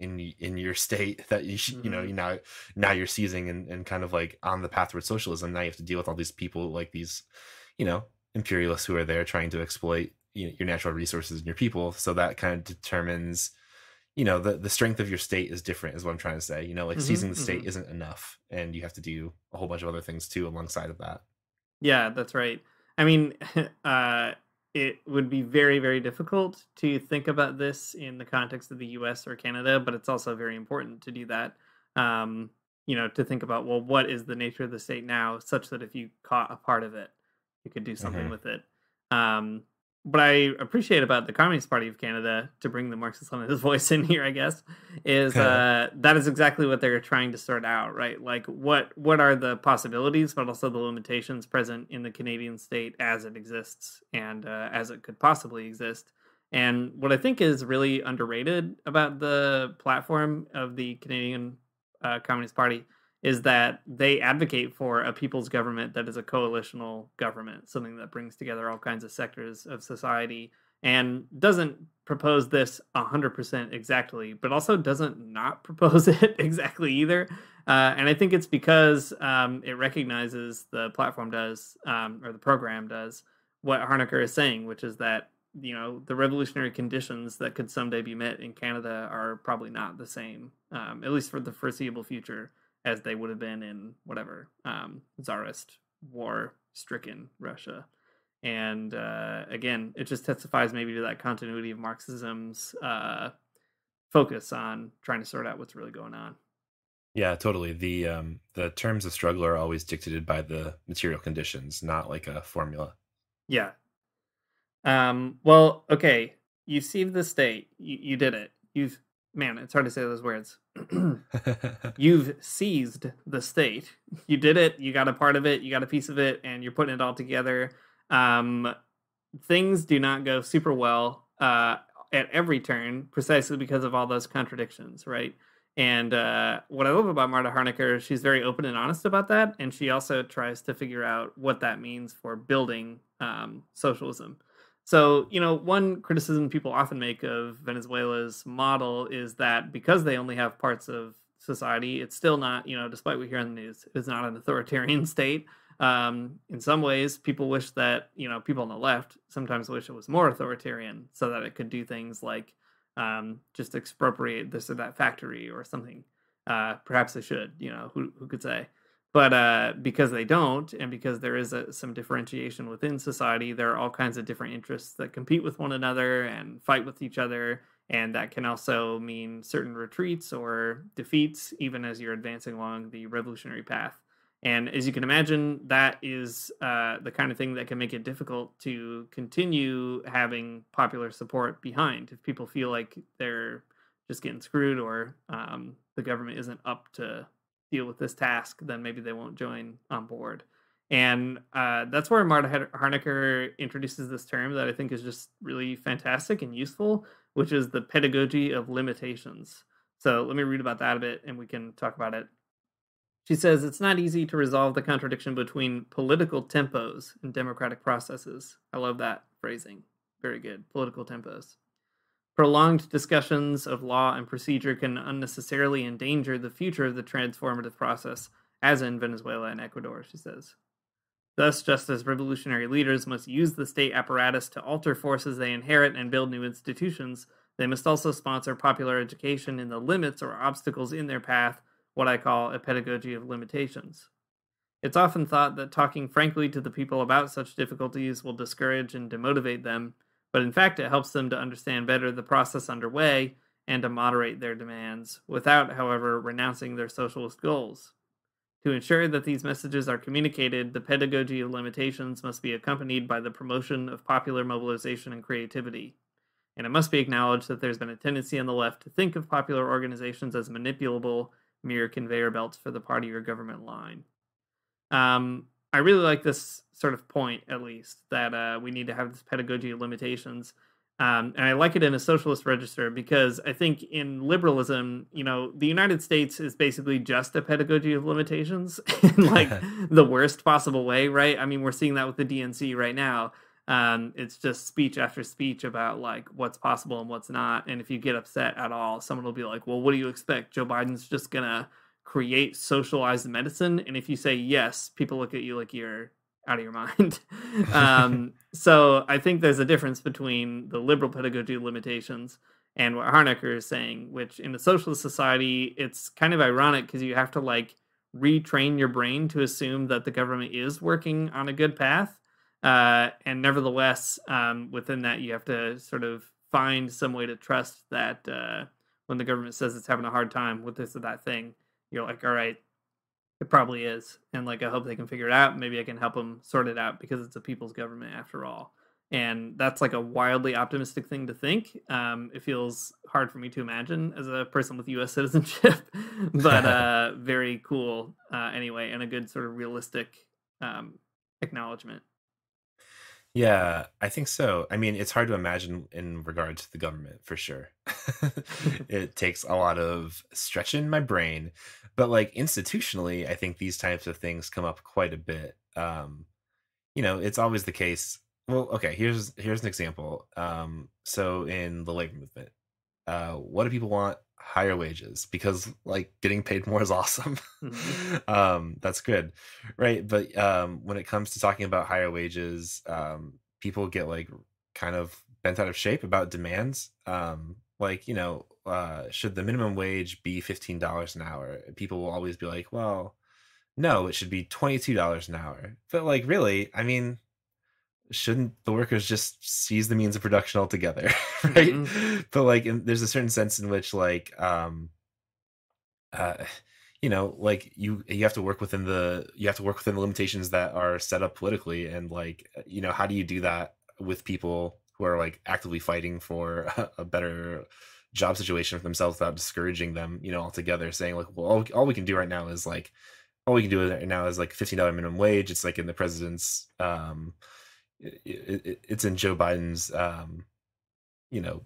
in in your state that you should, you know, you now now you're seizing and, and kind of like on the path towards socialism. Now you have to deal with all these people, like these, you know, imperialists who are there trying to exploit, you know, your natural resources and your people. So that kind of determines, you know, the the strength of your state is different, is what I'm trying to say. You know, like mm-hmm, seizing the state mm-hmm. isn't enough, and you have to do a whole bunch of other things too alongside of that. Yeah, that's right. I mean, uh it would be very, very difficult to think about this in the context of the U S or Canada, but it's also very important to do that, um, you know, to think about, well, what is the nature of the state now, such that if you caught a part of it, you could do something mm-hmm. with it. Um, what I appreciate about the Communist Party of Canada, to bring the Marxist Leninist voice in here, I guess, is uh, that is exactly what they're trying to sort out, right? Like, what what are the possibilities, but also the limitations present in the Canadian state as it exists and uh, as it could possibly exist. And what I think is really underrated about the platform of the Canadian uh, Communist Party is that they advocate for a people's government that is a coalitional government, something that brings together all kinds of sectors of society, and doesn't propose this one hundred percent exactly, but also doesn't not propose it exactly either. Uh, and I think it's because um, it recognizes, the platform does, um, or the program does, what Harnecker is saying, which is that, you know, the revolutionary conditions that could someday be met in Canada are probably not the same, um, at least for the foreseeable future, as they would have been in whatever um, Tsarist war-stricken Russia. And uh, again, it just testifies maybe to that continuity of Marxism's uh, focus on trying to sort out what's really going on. Yeah, totally. The um, the terms of struggle are always dictated by the material conditions, not like a formula. Yeah. Um, well, okay. You saved the state. You, you did it. You've Man, it's hard to say those words. You've seized the state. You did it. You got a part of it. You got a piece of it, and you're putting it all together. Um, things do not go super well uh, at every turn, precisely because of all those contradictions, right? And uh, what I love about Marta Harnecker, she's very open and honest about that, and she also tries to figure out what that means for building um, socialism. So, you know, one criticism people often make of Venezuela's model is that because they only have parts of society, it's still not, you know, despite what we hear on the news, it's not an authoritarian state. Um, in some ways, people wish that, you know, people on the left sometimes wish it was more authoritarian so that it could do things like um, just expropriate this or that factory or something. Uh, perhaps they should, you know, who, who could say? But uh, because they don't, and because there is a, some differentiation within society, there are all kinds of different interests that compete with one another and fight with each other. And that can also mean certain retreats or defeats, even as you're advancing along the revolutionary path. And as you can imagine, that is uh, the kind of thing that can make it difficult to continue having popular support behind. If people feel like they're just getting screwed, or um, the government isn't up to deal with this task, then maybe they won't join on board. And uh, that's where Marta Harnecker introduces this term that I think is just really fantastic and useful, which is the pedagogy of limitations. So let me read about that a bit, and we can talk about it. She says, it's not easy to resolve the contradiction between political tempos and democratic processes. I love that phrasing. Very good. Political tempos. Prolonged discussions of law and procedure can unnecessarily endanger the future of the transformative process, as in Venezuela and Ecuador, she says. Thus, just as revolutionary leaders must use the state apparatus to alter forces they inherit and build new institutions, they must also sponsor popular education in the limits or obstacles in their path, what I call a pedagogy of limitations. It's often thought that talking frankly to the people about such difficulties will discourage and demotivate them, but in fact it helps them to understand better the process underway and to moderate their demands, without, however, renouncing their socialist goals. To ensure that these messages are communicated, the pedagogy of limitations must be accompanied by the promotion of popular mobilization and creativity. And it must be acknowledged that there's been a tendency on the left to think of popular organizations as manipulable, mere conveyor belts for the party or government line. Um, I really like this sort of point, at least, that uh, we need to have this pedagogy of limitations. Um, and I like it in a socialist register because I think in liberalism, you know, the United States is basically just a pedagogy of limitations in like the worst possible way, right? I mean, we're seeing that with the D N C right now. Um, it's just speech after speech about like what's possible and what's not. And if you get upset at all, someone will be like, well, what do you expect? Joe Biden's just going to create socialized medicine. And if you say yes, people look at you like you're out of your mind. um, so I think there's a difference between the liberal pedagogy of limitations and what Harnecker is saying, which in a socialist society, it's kind of ironic because you have to like retrain your brain to assume that the government is working on a good path. Uh, and nevertheless, um, within that, you have to sort of find some way to trust that uh, when the government says it's having a hard time with this or that thing, you're like, all right, it probably is. And like, I hope they can figure it out. Maybe I can help them sort it out because it's a people's government after all. And that's like a wildly optimistic thing to think. Um, it feels hard for me to imagine as a person with U S citizenship, but uh, very cool uh, anyway, and a good sort of realistic um, acknowledgement. Yeah, I think so. I mean, it's hard to imagine in regard to the government, for sure. It takes a lot of stretching my brain. But like institutionally, I think these types of things come up quite a bit. Um, you know, it's always the case. Well, okay, here's here's an example. Um, so in the labor movement, uh, what do people want? Higher wages, because like getting paid more is awesome. um that's good, right? But um when it comes to talking about higher wages, um people get like kind of bent out of shape about demands. Um like, you know, uh should the minimum wage be fifteen dollars an hour? People will always be like, well, no, it should be twenty-two dollars an hour. But like, really, I mean, shouldn't the workers just seize the means of production altogether? Right? Mm-hmm. But like, in, there's a certain sense in which like, um, uh, you know, like you, you have to work within the, you have to work within the limitations that are set up politically. And like, you know, how do you do that with people who are like actively fighting for a, a better job situation for themselves without discouraging them, you know, altogether, saying like, well, all, all we can do right now is like, all we can do right now is like fifteen dollars minimum wage. It's like in the president's, um, It, it, it's in Joe Biden's, um, you know,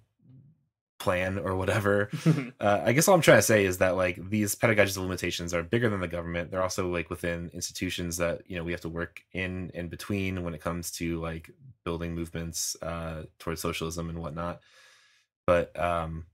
plan or whatever. uh, I guess all I'm trying to say is that like these pedagogies of limitations are bigger than the government. They're also like within institutions that, you know, we have to work in and between when it comes to like building movements uh, towards socialism and whatnot. But um,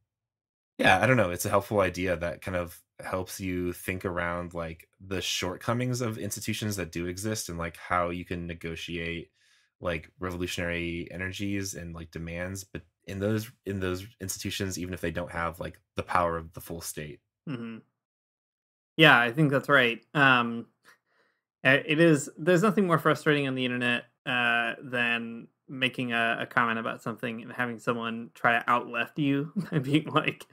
yeah, I don't know. It's a helpful idea that kind of helps you think around like the shortcomings of institutions that do exist and like how you can negotiate like revolutionary energies and like demands, but in those in those institutions, even if they don't have like the power of the full state. Mm-hmm. Yeah, I think that's right. Um, it is. There's nothing more frustrating on the internet uh, than making a, a comment about something and having someone try to out-left you by being like,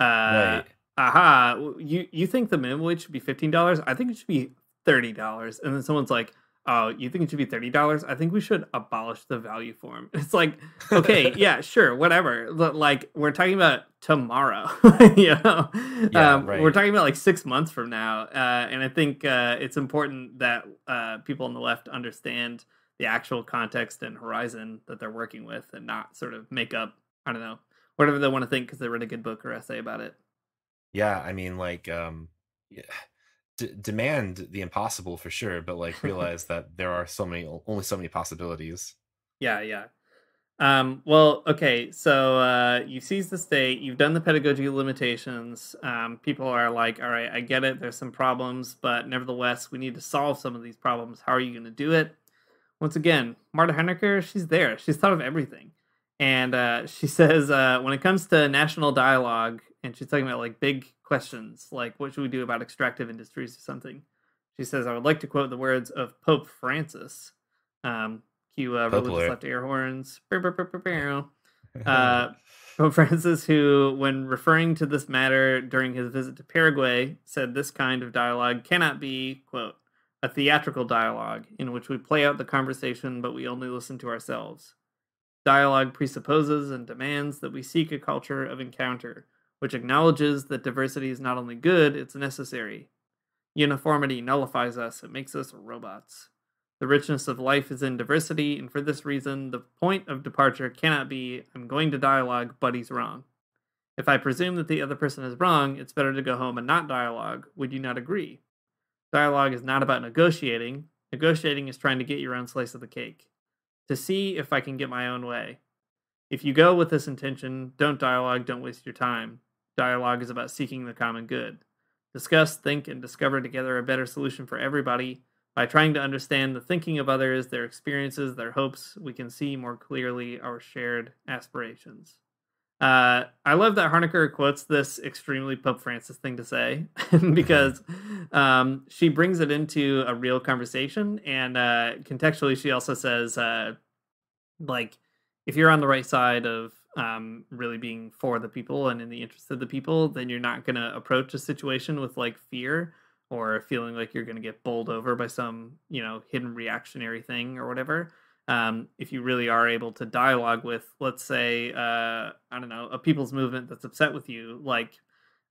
uh, right. "Aha, you you think the minimum wage should be fifteen dollars? I think it should be thirty dollars." And then someone's like, oh, you think it should be thirty dollars? I think we should abolish the value form. It's like, okay, yeah, sure, whatever. But like, we're talking about tomorrow, you know? Yeah, um, right. We're talking about like six months from now. Uh, and I think uh, it's important that uh, people on the left understand the actual context and horizon that they're working with and not sort of make up, I don't know, whatever they want to think because they read a good book or essay about it. Yeah, I mean, like, um, yeah. D- demand the impossible for sure, but like realize that there are so many, only so many possibilities. Yeah, yeah. Um, well, okay, so uh, you've seized the state, you've done the pedagogy of limitations. Um, people are like, all right, I get it, there's some problems, but nevertheless, we need to solve some of these problems. How are you going to do it? Once again, Marta Harnecker, she's there. She's thought of everything. And uh, she says, uh, when it comes to national dialogue, and she's talking about like big questions, like what should we do about extractive industries or something. She says, "I would like to quote the words of Pope Francis." Um, cue uh, religious left air horns. Uh, Pope Francis, who, when referring to this matter during his visit to Paraguay, said this kind of dialogue cannot be, quote, "a theatrical dialogue in which we play out the conversation, but we only listen to ourselves. Dialogue presupposes and demands that we seek a culture of encounter, which acknowledges that diversity is not only good, it's necessary. Uniformity nullifies us. It makes us robots. The richness of life is in diversity, and for this reason, the point of departure cannot be, I'm going to dialogue, but he's wrong. If I presume that the other person is wrong, it's better to go home and not dialogue. Would you not agree? Dialogue is not about negotiating. Negotiating is trying to get your own slice of the cake. To see if I can get my own way. If you go with this intention, don't dialogue, don't waste your time. Dialogue is about seeking the common good. Discuss, think, and discover together a better solution for everybody. By trying to understand the thinking of others, their experiences, their hopes, we can see more clearly our shared aspirations." Uh, I love that Harnecker quotes this extremely Pope Francis thing to say, because um, she brings it into a real conversation. And uh, contextually, she also says, uh, like, if you're on the right side of um, really being for the people and in the interest of the people, then you're not going to approach a situation with, like, fear or feeling like you're going to get bowled over by some, you know, hidden reactionary thing or whatever. Um, if you really are able to dialogue with, let's say, uh, I don't know, a people's movement that's upset with you, like,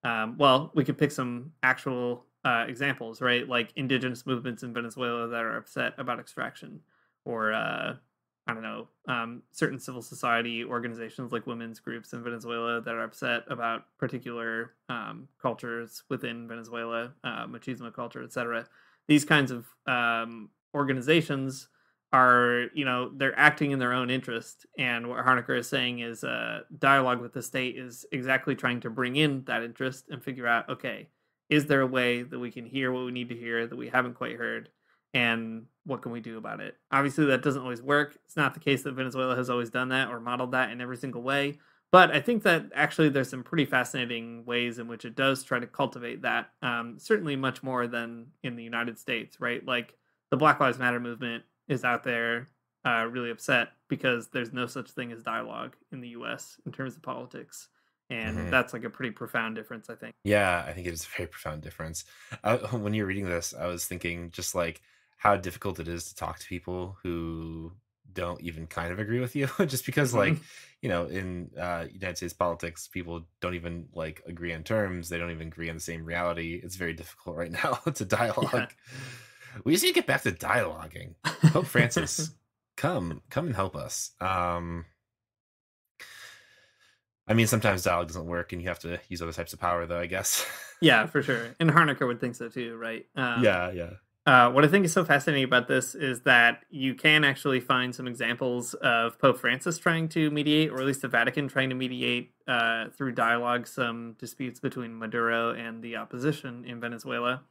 um, well, we could pick some actual uh, examples, right? Like indigenous movements in Venezuela that are upset about extraction, or, uh, I don't know, um, certain civil society organizations like women's groups in Venezuela that are upset about particular um, cultures within Venezuela, uh, machismo culture, et cetera. These kinds of um, organizations are, you know, they're acting in their own interest. And what Harnecker is saying is uh, dialogue with the state is exactly trying to bring in that interest and figure out, okay, is there a way that we can hear what we need to hear that we haven't quite heard? And what can we do about it? Obviously, that doesn't always work. It's not the case that Venezuela has always done that or modeled that in every single way. But I think that actually there's some pretty fascinating ways in which it does try to cultivate that, um, certainly much more than in the United States, right? Like the Black Lives Matter movement is out there uh, really upset because there's no such thing as dialogue in the U S in terms of politics. And mm-hmm. that's like a pretty profound difference, I think. Yeah, I think it is a very profound difference. I, when you're reading this, I was thinking just like how difficult it is to talk to people who don't even kind of agree with you, just because mm-hmm. like, you know, in uh, United States politics, people don't even like agree on terms. They don't even agree on the same reality. It's very difficult right now to dialogue. Yeah. We just need to get back to dialoguing. Pope Francis, come, come and help us. Um, I mean, sometimes dialogue doesn't work and you have to use other types of power, though, I guess. Yeah, for sure. And Harnecker would think so, too, right? Um, yeah, yeah. Uh, what I think is so fascinating about this is that you can actually find some examples of Pope Francis trying to mediate, or at least the Vatican trying to mediate uh, through dialogue, some disputes between Maduro and the opposition in Venezuela.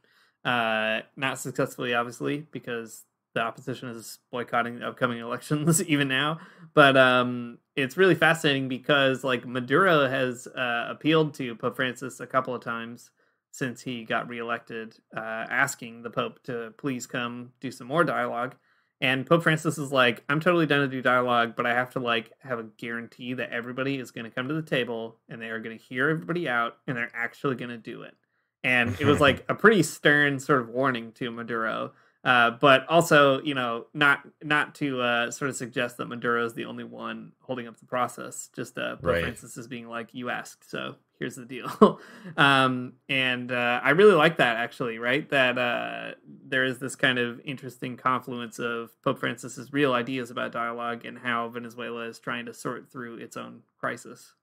Uh, not successfully, obviously, because the opposition is boycotting the upcoming elections even now. But um, it's really fascinating because, like, Maduro has uh, appealed to Pope Francis a couple of times since he got reelected, uh, asking the Pope to please come do some more dialogue. And Pope Francis is like, I'm totally down to do dialogue, but I have to, like, have a guarantee that everybody is going to come to the table and they are going to hear everybody out and they're actually going to do it. And it was like a pretty stern sort of warning to Maduro, uh, but also, you know, not not to uh, sort of suggest that Maduro is the only one holding up the process. Just uh, Pope right. Francis is being like, you asked, so here's the deal. um, and uh, I really like that, actually, right? That uh, there is this kind of interesting confluence of Pope Francis's real ideas about dialogue and how Venezuela is trying to sort through its own crisis.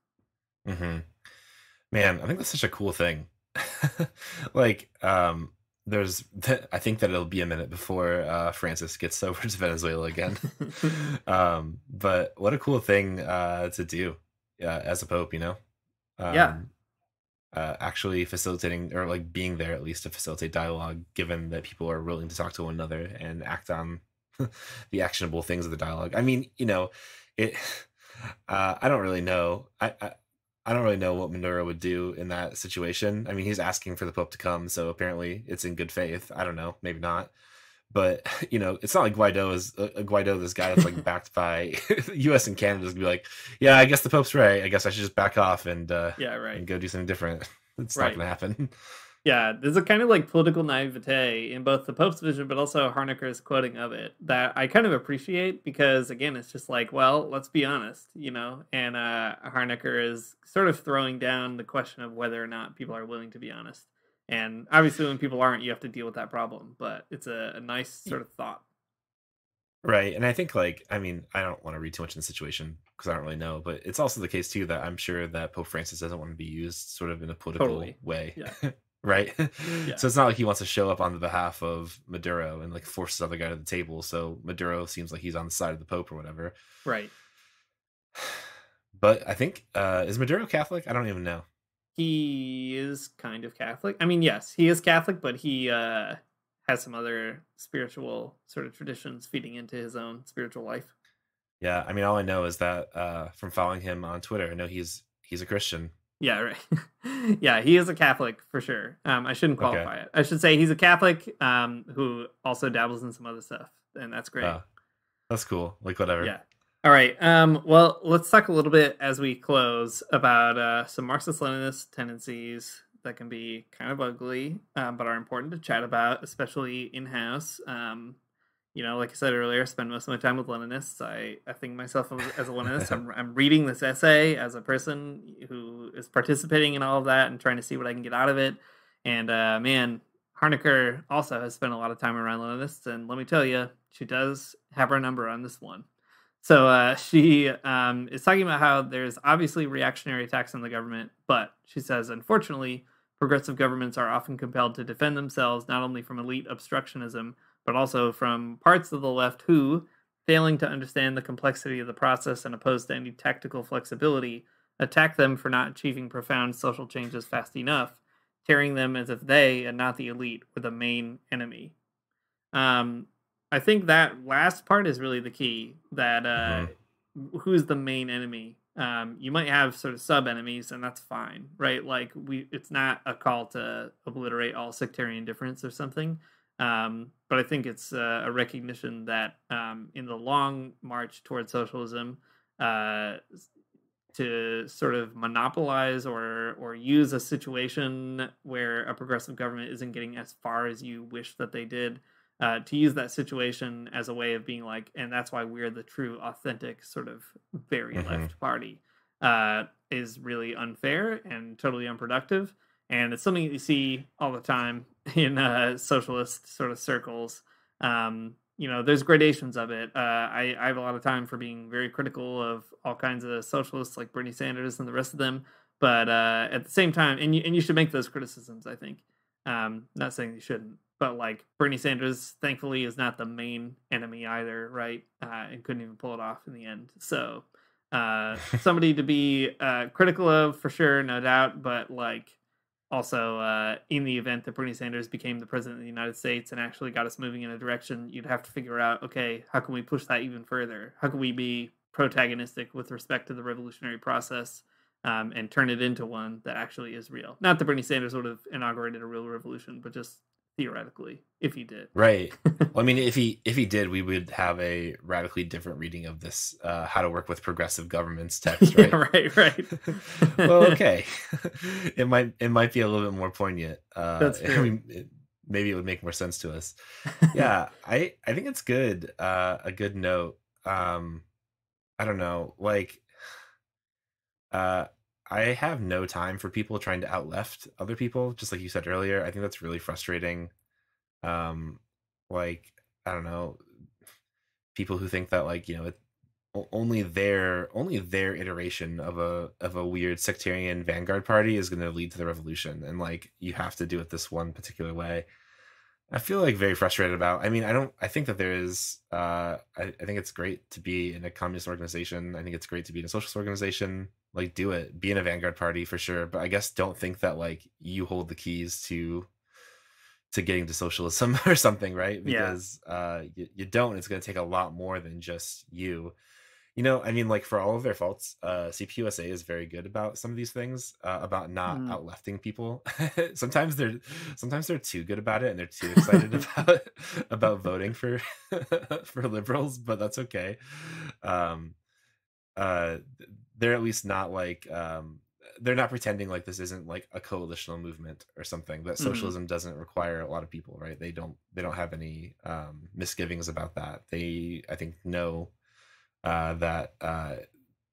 Mm-hmm. Man, I think that's such a cool thing. like um there's th I think that it'll be a minute before uh Francis gets over to Venezuela again. um but what a cool thing uh to do uh, as a pope, you know. Um, yeah uh actually facilitating, or like being there at least to facilitate dialogue, given that people are willing to talk to one another and act on the actionable things of the dialogue. I mean, you know, it uh I don't really know. I, I I don't really know what Maduro would do in that situation. I mean, he's asking for the Pope to come, so apparently it's in good faith. I don't know, maybe not. But, you know, it's not like Guaido is uh, Guaido, this guy that's like backed by the U S and Canada is going to be like, yeah, I guess the Pope's right. I guess I should just back off and, uh, yeah, right. and go do something different. It's right. not going to happen. Yeah, there's a kind of like political naivete in both the Pope's vision, but also Harnecker's quoting of it that I kind of appreciate because, again, it's just like, well, let's be honest, you know, and uh, Harnecker is sort of throwing down the question of whether or not people are willing to be honest. And obviously when people aren't, you have to deal with that problem, but it's a, a nice sort of thought. Right. And I think like, I mean, I don't want to read too much in the situation because I don't really know, but it's also the case too that I'm sure that Pope Francis doesn't want to be used sort of in a political totally. way. Yeah. Right. Yeah. So it's not like he wants to show up on the behalf of Maduro and like force the other guy to the table. So Maduro seems like he's on the side of the Pope or whatever. Right. But I think, uh, is Maduro Catholic? I don't even know. He is kind of Catholic. I mean, yes, he is Catholic, but he uh, has some other spiritual sort of traditions feeding into his own spiritual life. Yeah, I mean, all I know is that uh, from following him on Twitter, I know he's he's a Christian. Yeah, right. Yeah, he is a Catholic for sure. Um, I shouldn't qualify okay. it. I should say he's a Catholic um, who also dabbles in some other stuff, and that's great. Uh, that's cool. Like, whatever. Yeah. All right. Um, well, let's talk a little bit as we close about uh, some Marxist-Leninist tendencies that can be kind of ugly, um, but are important to chat about, especially in-house. Um, you know, like I said earlier, I spend most of my time with Leninists. I, I think myself as a Leninist. I'm, I'm reading this essay as a person who is participating in all of that and trying to see what I can get out of it. And uh, man, Harnecker also has spent a lot of time around Leninists, and let me tell you, she does have her number on this one. So uh, she um, is talking about how there's obviously reactionary attacks on the government, but she says, unfortunately, progressive governments are often compelled to defend themselves not only from elite obstructionism, but also from parts of the left who, failing to understand the complexity of the process and opposed to any tactical flexibility, attack them for not achieving profound social changes fast enough, tearing them as if they, and not the elite, were the main enemy. Um... I think that last part is really the key, that uh, mm-hmm. who's the main enemy? Um, you might have sort of sub-enemies, and that's fine, right? Like, we, it's not a call to obliterate all sectarian difference or something. Um, but I think it's uh, a recognition that um, in the long march towards socialism, uh, to sort of monopolize or or use a situation where a progressive government isn't getting as far as you wish that they did, Uh, to use that situation as a way of being like, and that's why we're the true, authentic, sort of very mm-hmm. left party, uh, is really unfair and totally unproductive. And it's something that you see all the time in uh, socialist sort of circles. Um, you know, there's gradations of it. Uh, I, I have a lot of time for being very critical of all kinds of socialists like Bernie Sanders and the rest of them. But uh, at the same time, and you, and you should make those criticisms, I think. Um, not saying you shouldn't. But, like, Bernie Sanders, thankfully, is not the main enemy either, right? Uh, and couldn't even pull it off in the end. So, uh, somebody to be uh, critical of, for sure, no doubt. But, like, also, uh, in the event that Bernie Sanders became the president of the United States and actually got us moving in a direction, you'd have to figure out, okay, how can we push that even further? How can we be protagonistic with respect to the revolutionary process um, and turn it into one that actually is real? Not that Bernie Sanders would have inaugurated a real revolution, but just theoretically, if he did. Right. Well, I mean, if he if he did, we would have a radically different reading of this uh, how to work with progressive governments text, right? Yeah, right, right. Well, okay. it might it might be a little bit more poignant. Uh, That's true. I mean, it, maybe it would make more sense to us. Yeah, I, I think it's good. Uh, a good note. Um, I don't know. Like, uh, I have no time for people trying to outleft other people, just like you said earlier. I think that's really frustrating. Um, like, I don't know, people who think that, like, you know, it, only their only their iteration of a of a weird sectarian vanguard party is going to lead to the revolution, and like you have to do it this one particular way. I feel like very frustrated about. I mean, I don't. I think that there is. Uh, I, I think it's great to be in a communist organization. I think it's great to be in a socialist organization. Like, do it. Be in a vanguard party for sure. But I guess don't think that like you hold the keys to to getting to socialism or something, right? Because yeah. uh, you, you don't. It's going to take a lot more than just you. You know, I mean, like, for all of their faults, uh, C P U S A is very good about some of these things, uh, about not mm. outlefting people. sometimes they're sometimes they're too good about it, and they're too excited about about voting for for liberals. But that's okay. Um, uh, they're at least not like um, they're not pretending like this isn't like a coalitional movement or something. That socialism mm. doesn't require a lot of people, right? They don't they don't have any um, misgivings about that. They I think know. Uh, that uh,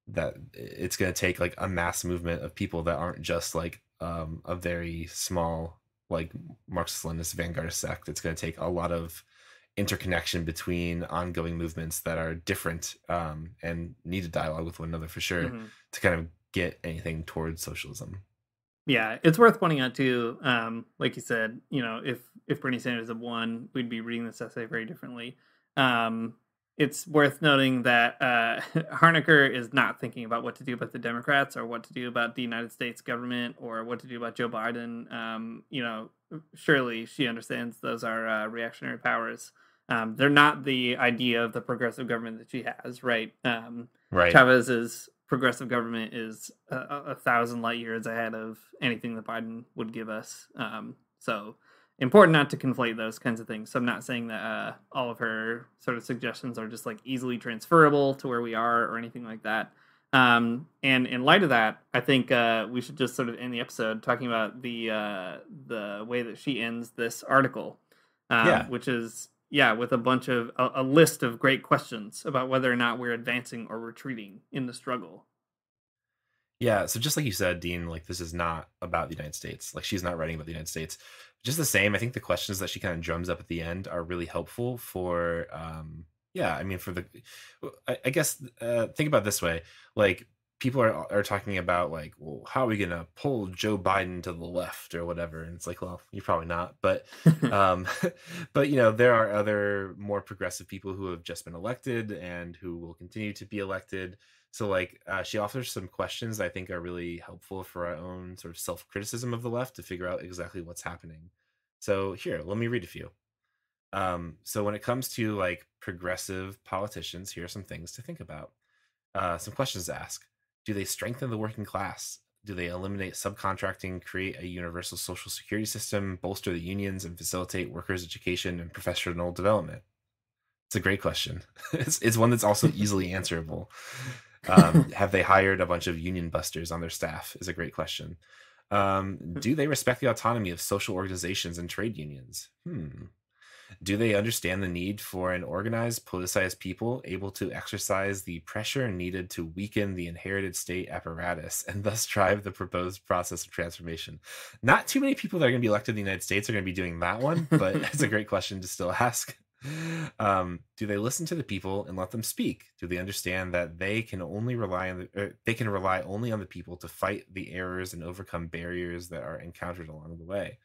that it's going to take like a mass movement of people that aren't just like um, a very small like Marxist-Leninist vanguard sect. It's going to take a lot of interconnection between ongoing movements that are different um, and need to dialogue with one another for sure mm-hmm. to kind of get anything towards socialism. Yeah, it's worth pointing out too. Um, like you said, you know, if if Bernie Sanders had won, we'd be reading this essay very differently. Um, It's worth noting that uh, Harnecker is not thinking about what to do about the Democrats or what to do about the United States government or what to do about Joe Biden. Um, you know, surely she understands those are uh, reactionary powers. Um, they're not the idea of the progressive government that she has, right? Um, right. Chavez's progressive government is a, a thousand light years ahead of anything that Biden would give us. Um, so... important not to conflate those kinds of things. So I'm not saying that uh, all of her sort of suggestions are just like easily transferable to where we are or anything like that. Um, and in light of that, I think uh, we should just sort of end the episode talking about the uh, the way that she ends this article, um, yeah. which is, yeah, with a bunch of a, a list of great questions about whether or not we're advancing or retreating in the struggle. Yeah. So just like you said, Dean, like this is not about the United States. Like she's not writing about the United States. Just the same, I think the questions that she kind of drums up at the end are really helpful for, um, yeah, I mean, for the, I, I guess, uh, think about it this way, like people are are talking about like, well, how are we going to pull Joe Biden to the left or whatever? And it's like, well, you're probably not, but, um, but you know, there are other more progressive people who have just been elected and who will continue to be elected. So like uh, she offers some questions I think are really helpful for our own sort of self-criticism of the left to figure out exactly what's happening. So here, let me read a few. Um, so when it comes to like progressive politicians, here are some things to think about. Uh, some questions to ask. Do they strengthen the working class? Do they eliminate subcontracting, create a universal social security system, bolster the unions, and facilitate workers' education and professional development? It's a great question. it's, it's one that's also easily answerable. um, have they hired a bunch of union busters on their staff is a great question. Um, do they respect the autonomy of social organizations and trade unions? Hmm. Do they understand the need for an organized, politicized people able to exercise the pressure needed to weaken the inherited state apparatus and thus drive the proposed process of transformation? Not too many people that are going to be elected in the United States are going to be doing that one, but it's a great question to still ask. Um, do they listen to the people and let them speak? Do they understand that they can only rely on the, or they can rely only on the people to fight the errors and overcome barriers that are encountered along the way?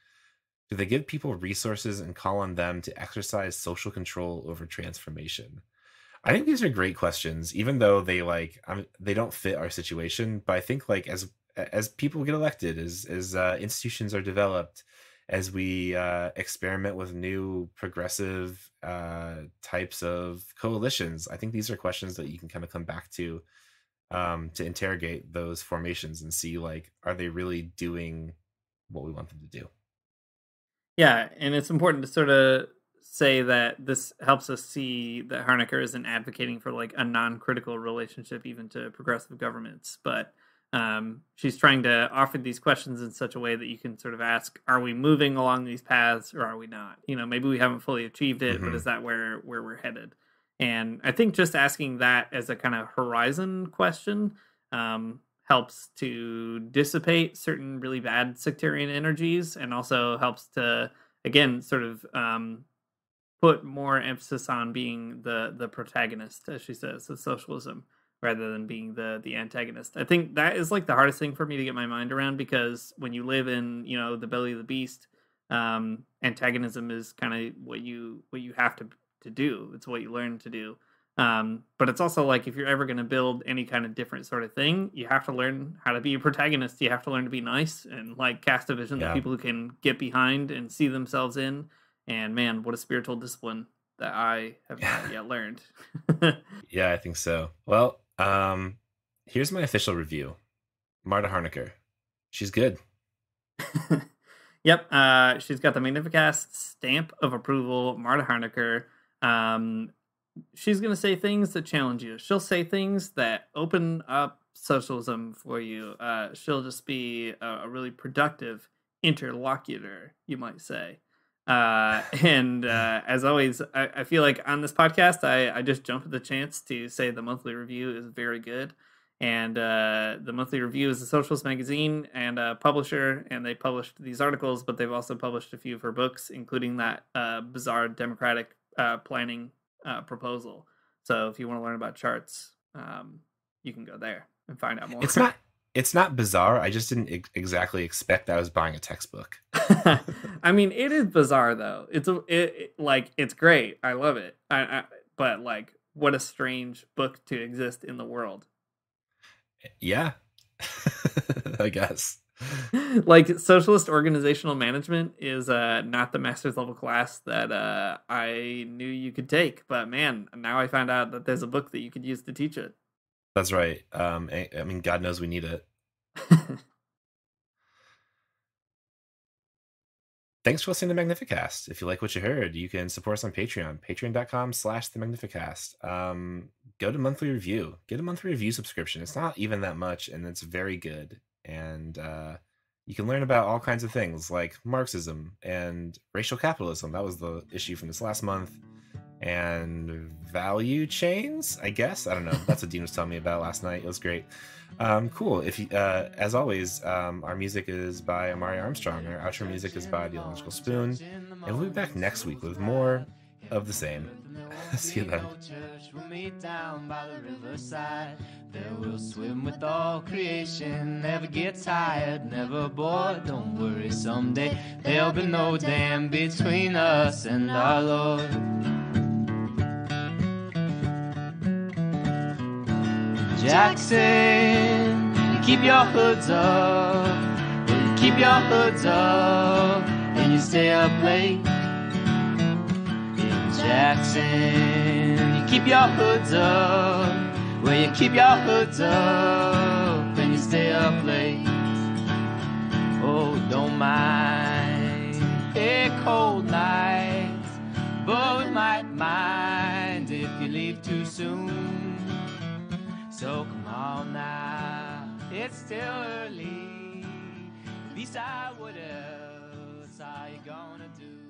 Do they give people resources and call on them to exercise social control over transformation? I think these are great questions, even though they like I'm, they don't fit our situation. But I think like as as people get elected, as as uh, institutions are developed, as we uh, experiment with new progressive uh, types of coalitions, I think these are questions that you can kind of come back to um, to interrogate those formations and see, like, are they really doing what we want them to do? Yeah, and it's important to sort of say that this helps us see that Harnecker isn't advocating for, like, a non-critical relationship even to progressive governments, but... Um, she's trying to offer these questions in such a way that you can sort of ask, are we moving along these paths or are we not? You know, maybe we haven't fully achieved it, mm-hmm. but is that where, where we're headed? And I think just asking that as a kind of horizon question um, helps to dissipate certain really bad sectarian energies and also helps to, again, sort of um, put more emphasis on being the, the protagonist, as she says, of socialism, rather than being the the antagonist. I think that is like the hardest thing for me to get my mind around, because when you live in, you know, the belly of the beast, um, antagonism is kind of what you what you have to to do. It's what you learn to do. Um, but it's also like if you're ever going to build any kind of different sort of thing, you have to learn how to be a protagonist. You have to learn to be nice and like cast a vision yeah. that people can get behind and see themselves in. And man, what a spiritual discipline that I have not yet learned. Yeah, I think so. Well. Um, here's my official review. Marta Harnecker. She's good. Yep. Uh, she's got the Magnificast stamp of approval. Marta Harnecker. Um, she's going to say things that challenge you. She'll say things that open up socialism for you. Uh, she'll just be a, a really productive interlocutor, you might say. Uh, and uh, as always, I, I feel like on this podcast, I, I just jumped at the chance to say the Monthly Review is very good. And uh, the Monthly Review is a socialist magazine and a publisher, and they published these articles, but they've also published a few of her books, including that uh, bizarre democratic uh, planning uh, proposal. So if you want to learn about charts, um, you can go there and find out more. It's not, it's not bizarre. I just didn't ex- exactly expect that I was buying a textbook. I mean, it is bizarre, though. It's a, it, it, like, it's great. I love it. I, I, but like, what a strange book to exist in the world. Yeah, I guess. Like, socialist organizational management is uh, not the master's level class that uh, I knew you could take. But man, now I found out that there's a book that you could use to teach it. That's right. Um, I, I mean, God knows we need it. Thanks for listening to Magnificast. If you like what you heard, you can support us on Patreon, patreon.com slash the Magnificast. Um, go to Monthly Review. Get a Monthly Review subscription. It's not even that much, and it's very good. And uh, you can learn about all kinds of things like Marxism and racial capitalism. That was the issue from this last month. And value chains, I guess. I don't know. That's what Dean was telling me about last night. It was great. Um, cool. If you, uh, as always, um, our music is by Amaryah Armstrong. Our outro music is by The Illogical Spoon. And we'll be back next week with more of the same. See you then. Church will meet down by the riverside. There we'll swim with all creation. Never get tired, never bored. Don't worry, someday there'll be no dam between us and our Lord. Jackson, you keep your hoods up, you keep your hoods up, and you stay up late. Jackson, you keep your hoods up, well, you keep your hoods up, and you stay up late. Oh, don't mind a cold night, but we might mind if you leave too soon. So come on now, it's still early. At least I would have. All you gonna do?